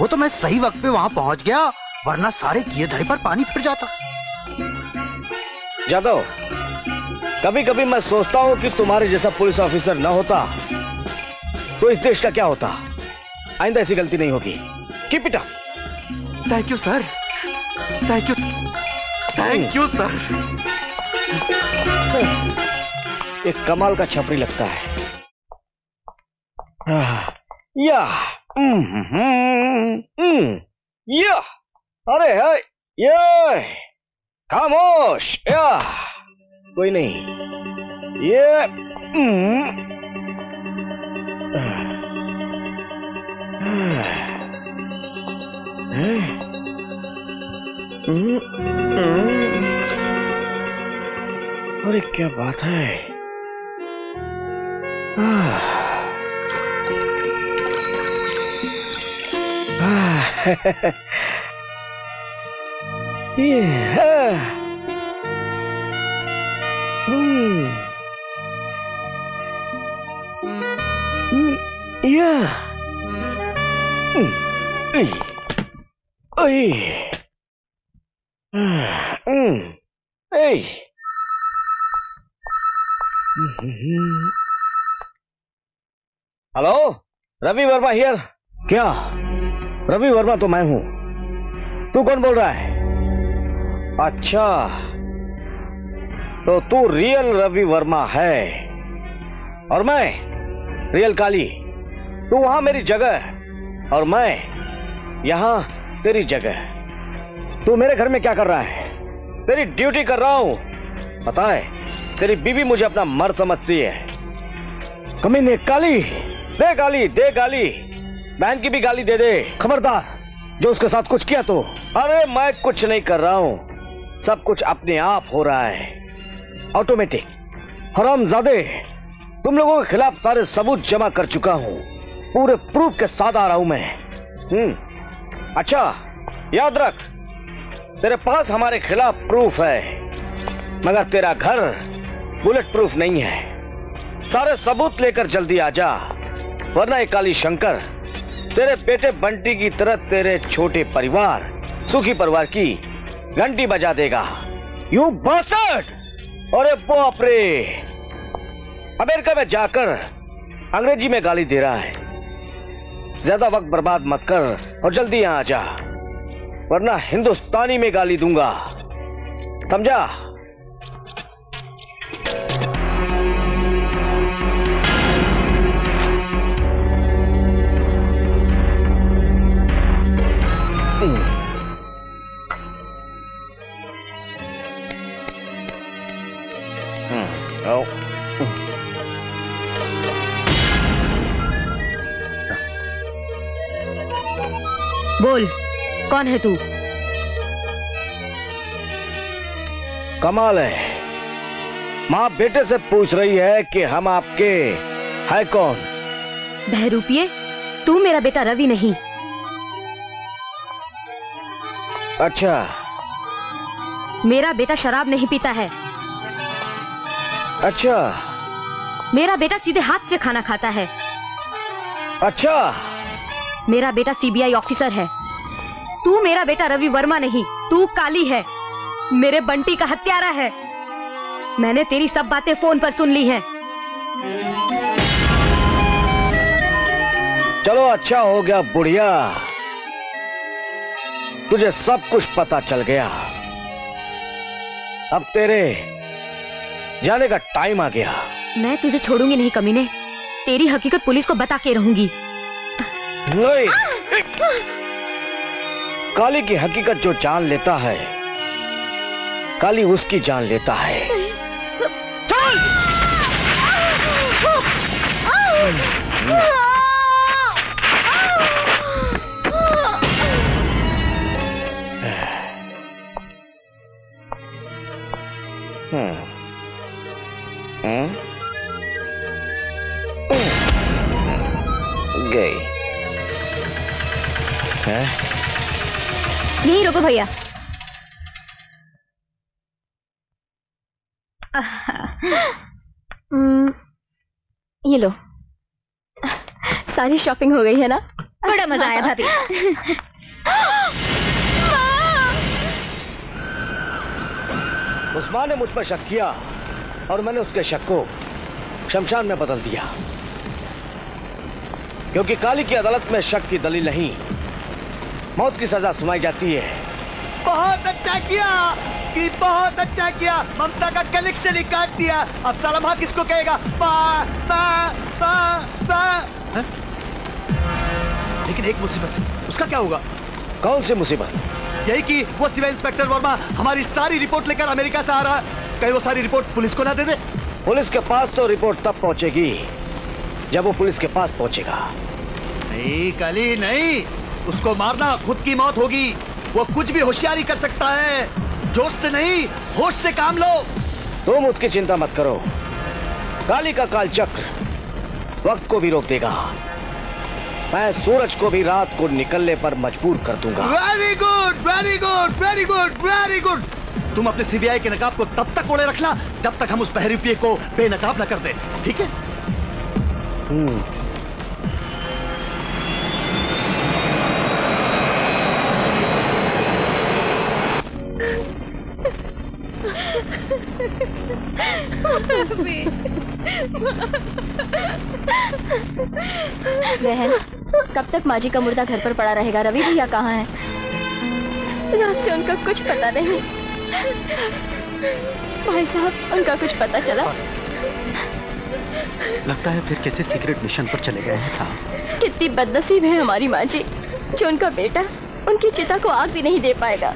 वो तो मैं सही वक्त पे वहाँ पहुँच गया, वरना सारे किए धरे पर पानी फिर जाता। जाधव, कभी कभी मैं सोचता हूँ कि तुम्हारे जैसा पुलिस ऑफिसर ना होता तो इस देश का क्या होता। आइंदा ऐसी गलती नहीं होगी। Keep it up. Thank you sir. Thank you sir. एक कमाल का छपरी लगता है। या या अरे है ये खामोश, या कोई नहीं। ये अरे क्या बात है। Hello, Ravi Verma here. क्या? रवि वर्मा तो मैं हूँ। तू कौन बोल रहा है? अच्छा, तो तू रियल रवि वर्मा है और मैं रियल काली। तू वहां मेरी जगह और मैं यहाँ तेरी जगह। तू मेरे घर में क्या कर रहा है? तेरी ड्यूटी कर रहा हूँ। पता है, तेरी बीवी मुझे अपना मर्द समझती है। कमीने काली। दे गाली, दे गाली। बहन की भी गाली दे दे। खबरदार, जो उसके साथ कुछ किया तो। अरे मैं कुछ नहीं कर रहा हूँ, सब कुछ अपने आप हो रहा है, ऑटोमेटिक। हरामजादे, तुम लोगों के खिलाफ सारे सबूत जमा कर चुका हूँ, पूरे प्रूफ के साथ आ रहा हूँ मैं। अच्छा याद रख, तेरे पास हमारे खिलाफ प्रूफ है, मगर तेरा घर बुलेट प्रूफ नहीं है। सारे सबूत लेकर जल्दी आ जा, वरना ये काली शंकर तेरे बेटे बंटी की तरह तेरे छोटे परिवार सुखी परिवार की घंटी बजा देगा। You bastard. अरे बाप रे, अमेरिका में जाकर अंग्रेजी में गाली दे रहा है। ज्यादा वक्त बर्बाद मत कर और जल्दी यहाँ आ जा, वरना हिंदुस्तानी में गाली दूंगा, समझा? बोल, कौन है तू? कमाल है, माँ बेटे से पूछ रही है कि हम आपके है कौन। बहरूपिये, तू मेरा बेटा रवि नहीं। अच्छा, मेरा बेटा शराब नहीं पीता है। अच्छा, मेरा बेटा सीधे हाथ से खाना खाता है। अच्छा, मेरा बेटा सीबीआई ऑफिसर है। तू मेरा बेटा रवि वर्मा नहीं, तू काली है, मेरे बंटी का हत्यारा है। मैंने तेरी सब बातें फोन पर सुन ली हैं। चलो अच्छा हो गया बुढ़िया, तुझे सब कुछ पता चल गया। अब तेरे जाने का टाइम आ गया। मैं तुझे छोड़ूंगी नहीं कमीने, तेरी हकीकत पुलिस को बता के रहूंगी। नहीं, काली की हकीकत जो जान लेता है, काली उसकी जान लेता है। चल! गई है? यही रुको भैया। ये लो, सारी शॉपिंग हो गई है ना? बड़ा मजा आया भाभी। उस्मान ने मुझ पर शक किया और मैंने उसके शक को शमशान में बदल दिया, क्योंकि काली की अदालत में शक की दलील नहीं, मौत की सजा सुनाई जाती है। बहुत अच्छा किया कि बहुत अच्छा किया, ममता का कलेक्शन ही काट दिया। अब साला मां किसको कहेगा? लेकिन एक मुसीबत, उसका क्या होगा? कौन सी मुसीबत? यही कि वो सिविल इंस्पेक्टर वर्मा हमारी सारी रिपोर्ट लेकर अमेरिका से आ रहा है, कहीं वो सारी रिपोर्ट पुलिस को ना दे दे। पुलिस के पास तो रिपोर्ट तब पहुंचेगी जब वो पुलिस के पास पहुंचेगा। नहीं काली, नहीं, उसको मारना खुद की मौत होगी। वो कुछ भी होशियारी कर सकता है, जोश से नहीं, होश से काम लो। तुम उसकी चिंता मत करो, काली का कालचक्र वक्त को भी रोक देगा। मैं सूरज को भी रात को निकलने पर मजबूर कर दूंगा। Very good very good very good very good. तुम अपने सीबीआई के नकाब को तब तक ओढ़े रखना जब तक हम उस पहरेदार को बेनकाब न कर दें, ठीक है? बहन, कब तक माजी का मुर्दा घर पर पड़ा रहेगा? रवि भैया कहाँ है? रात से उनका कुछ पता नहीं। भाई साहब, उनका कुछ पता चला? लगता है फिर कैसे सीक्रेट मिशन पर चले गए हैं साहब। कितनी बदनसीब है हमारी माजी जो उनका बेटा उनकी चिता को आग भी नहीं दे पाएगा।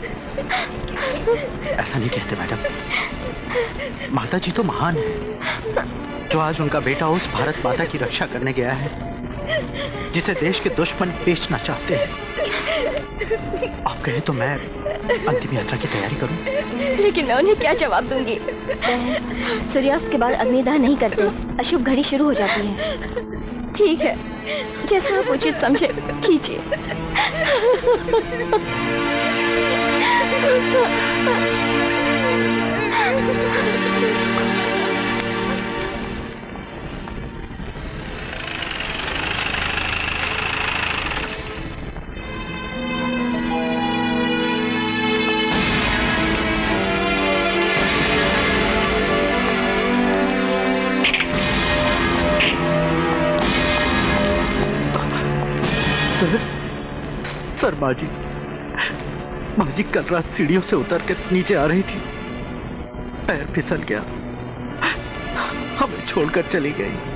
ऐसा नहीं कहते मैडम, माता जी तो महान है जो आज उनका बेटा उस भारत माता की रक्षा करने गया है जिसे देश के दुश्मन बेचना चाहते हैं। आप कहें तो मैं अंतिम यात्रा की तैयारी करूं। लेकिन मैं उन्हें क्या जवाब दूंगी? सूर्यास्त के बाद अग्निदाह नहीं करते, अशुभ घड़ी शुरू हो जाती है। ठीक है, जैसा आप उचित समझे कीजिए। सर बाजी, माजी कल रात सीढ़ियों से उतर के नीचे आ रही थी, पैर फिसल गया, हमें छोड़कर चली गई।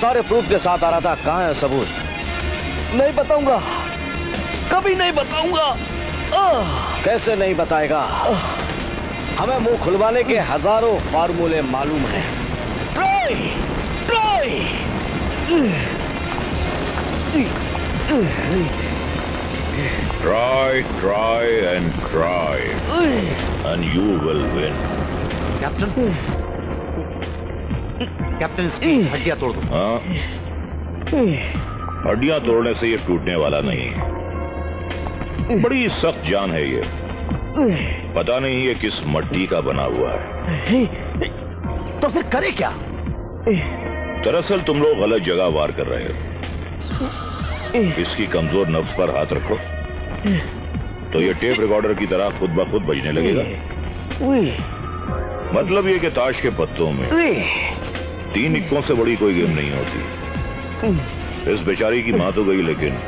सारे प्रूफ के साथ आ रहा था, कहाँ है सबूत? नहीं बताऊंगा, कभी नहीं बताऊंगा। कैसे नहीं बताएगा? हमें मुंह खुलवाने के हजारों फार्मूले मालूम हैं। Try, try. Try, try and try, and you will win. Captain, captain इसकी हड्डियां तोड़ दो। हाँ, हड्डियां तोड़ने से ये टूटने वाला नहीं। बड़ी सख्त जान है ये, पता नहीं ये किस मट्टी का बना हुआ है। तो फिर करे क्या? दरअसल तुम लोग गलत जगह वार कर रहे हो। इसकी कमजोर नब्ज पर हाथ रखो तो ये टेप रिकॉर्डर की तरह खुद ब खुद बजने लगेगा। मतलब ये कि ताश के पत्तों में 3 इक्कों से बड़ी कोई गेम नहीं होती। इस बेचारी की मां तो गई, लेकिन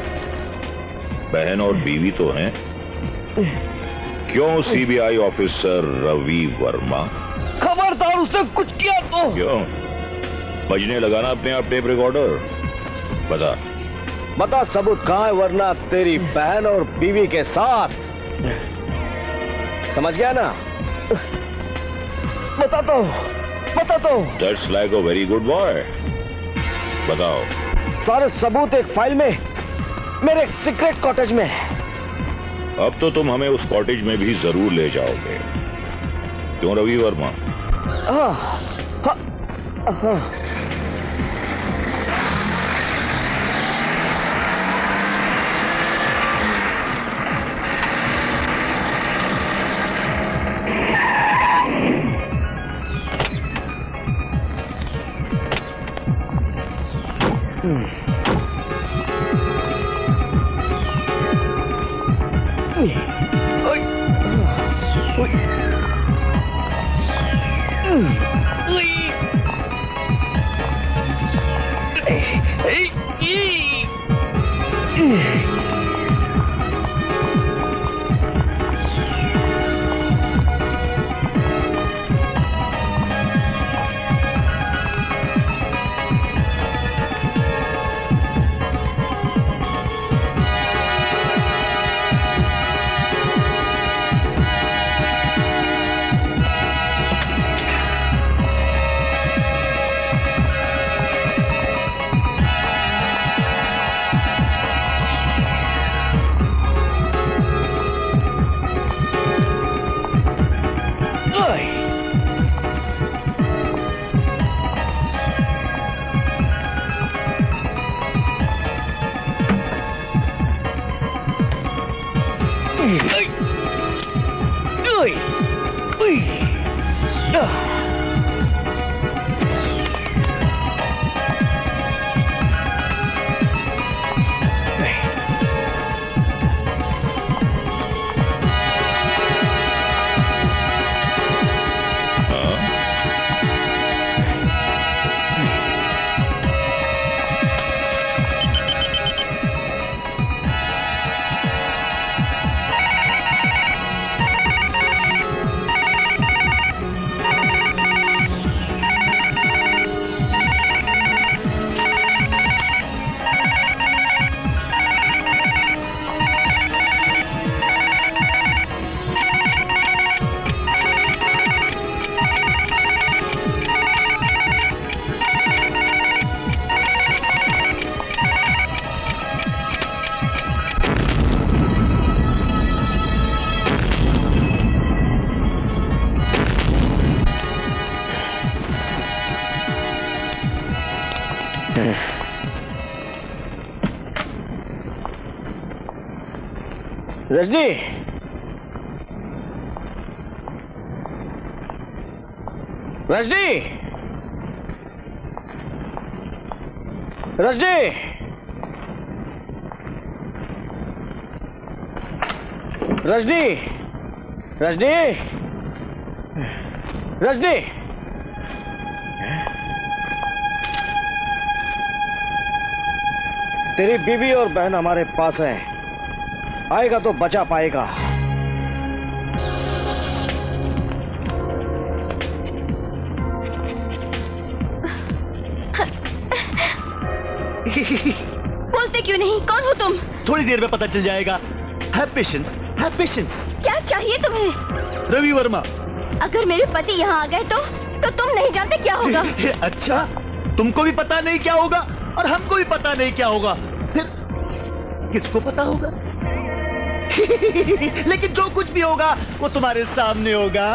बहन और बीवी तो हैं। क्यों सीबीआई ऑफिसर रवि वर्मा? खबरदार, उसने कुछ किया तो? क्यों बजने लगाना अपने आप टेप रिकॉर्डर? बता बता सबूत कहाँ है, वरना तेरी बहन और बीवी के साथ। समझ गया ना? बताता हूँ बताता हूँ। That's like a very good boy. बताओ। सारे सबूत एक फाइल में, मेरे सीक्रेट कॉटेज में। अब तो तुम हमें उस कॉटेज में भी जरूर ले जाओगे, क्यों रवि वर्मा? रजनी, रजनी, रजनी, रजनी, रजनी, रजनी, तेरी बीवी और बहन हमारे पास हैं। आएगा तो बचा पाएगा। बोलते क्यों नहीं? कौन हो तुम? थोड़ी देर में पता चल जाएगा। Have patience, have patience. क्या चाहिए तुम्हें? रवि वर्मा। अगर मेरे पति यहाँ आ गए तो तुम नहीं जानते क्या होगा। अच्छा, तुमको भी पता नहीं क्या होगा और हमको भी पता नहीं क्या होगा, फिर किसको पता होगा? लेकिन जो कुछ भी होगा वो तुम्हारे सामने होगा।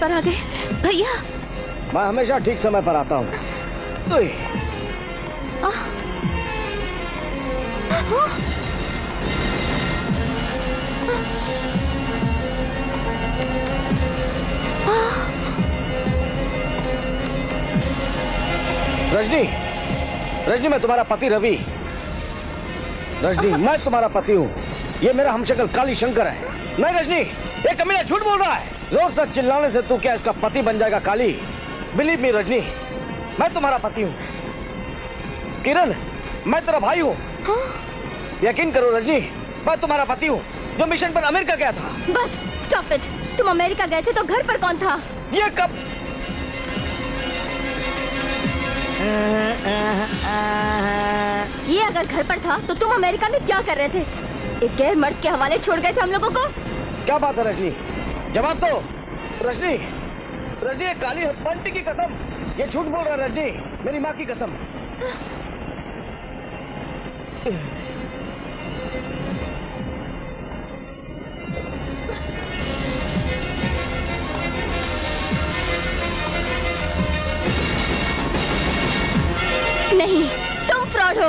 पर आ गए भैया। मैं हमेशा ठीक समय पर आता हूँ। रजनी, रजनी मैं तुम्हारा पति रवि। रजनी मैं तुम्हारा पति हूँ। ये मेरा हमशक्ल काली शंकर है। नहीं रजनी, ये कमीना झूठ बोल रहा है। जोर से चिल्लाने से तू क्या इसका पति बन जाएगा काली? बिलीव मी रजनी, मैं तुम्हारा पति हूँ। किरण मैं तेरा भाई हूँ। हाँ? यकीन करो रजनी, मैं तुम्हारा पति हूँ जो मिशन पर अमेरिका गया था। Bus stop it. तुम अमेरिका गए थे तो घर पर कौन था? ये कब? ये अगर घर पर था तो तुम अमेरिका में क्या कर रहे थे? एक गैर मर्द के हवाले छोड़ गए थे हम लोगों को। क्या बात है रजनी, जवाब दो। रजनी, रजनी काली बंटी की कसम, ये झूठ बोल रहा है रजनी, मेरी माँ की कसम। नहीं, तुम फ्रॉड हो।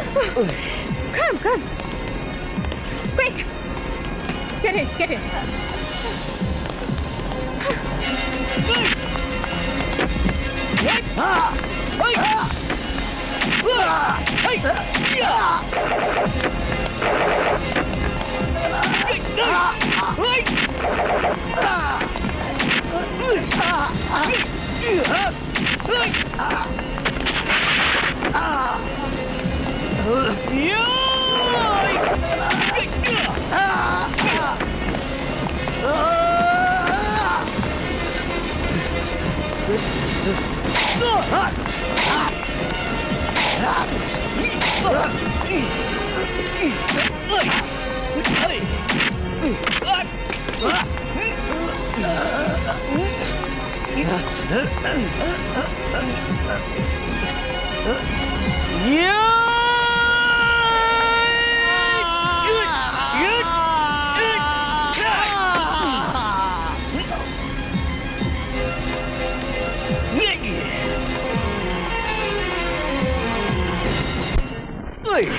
Come, come. Quick. Get in, get in. काली?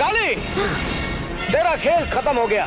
काली, तेरा खेल खत्म हो गया।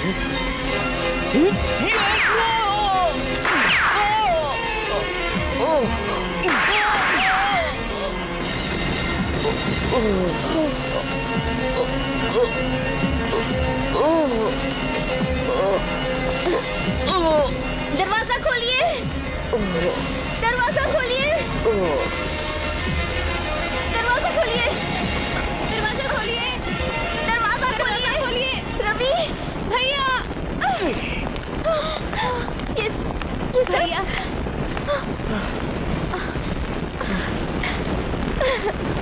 दरवाजा खोलिए, दरवाजा खोलिए, दरवाजा खोलिए, दरवाजा खोलिए, दरवाजा खोलिए। रवि भैया, भैया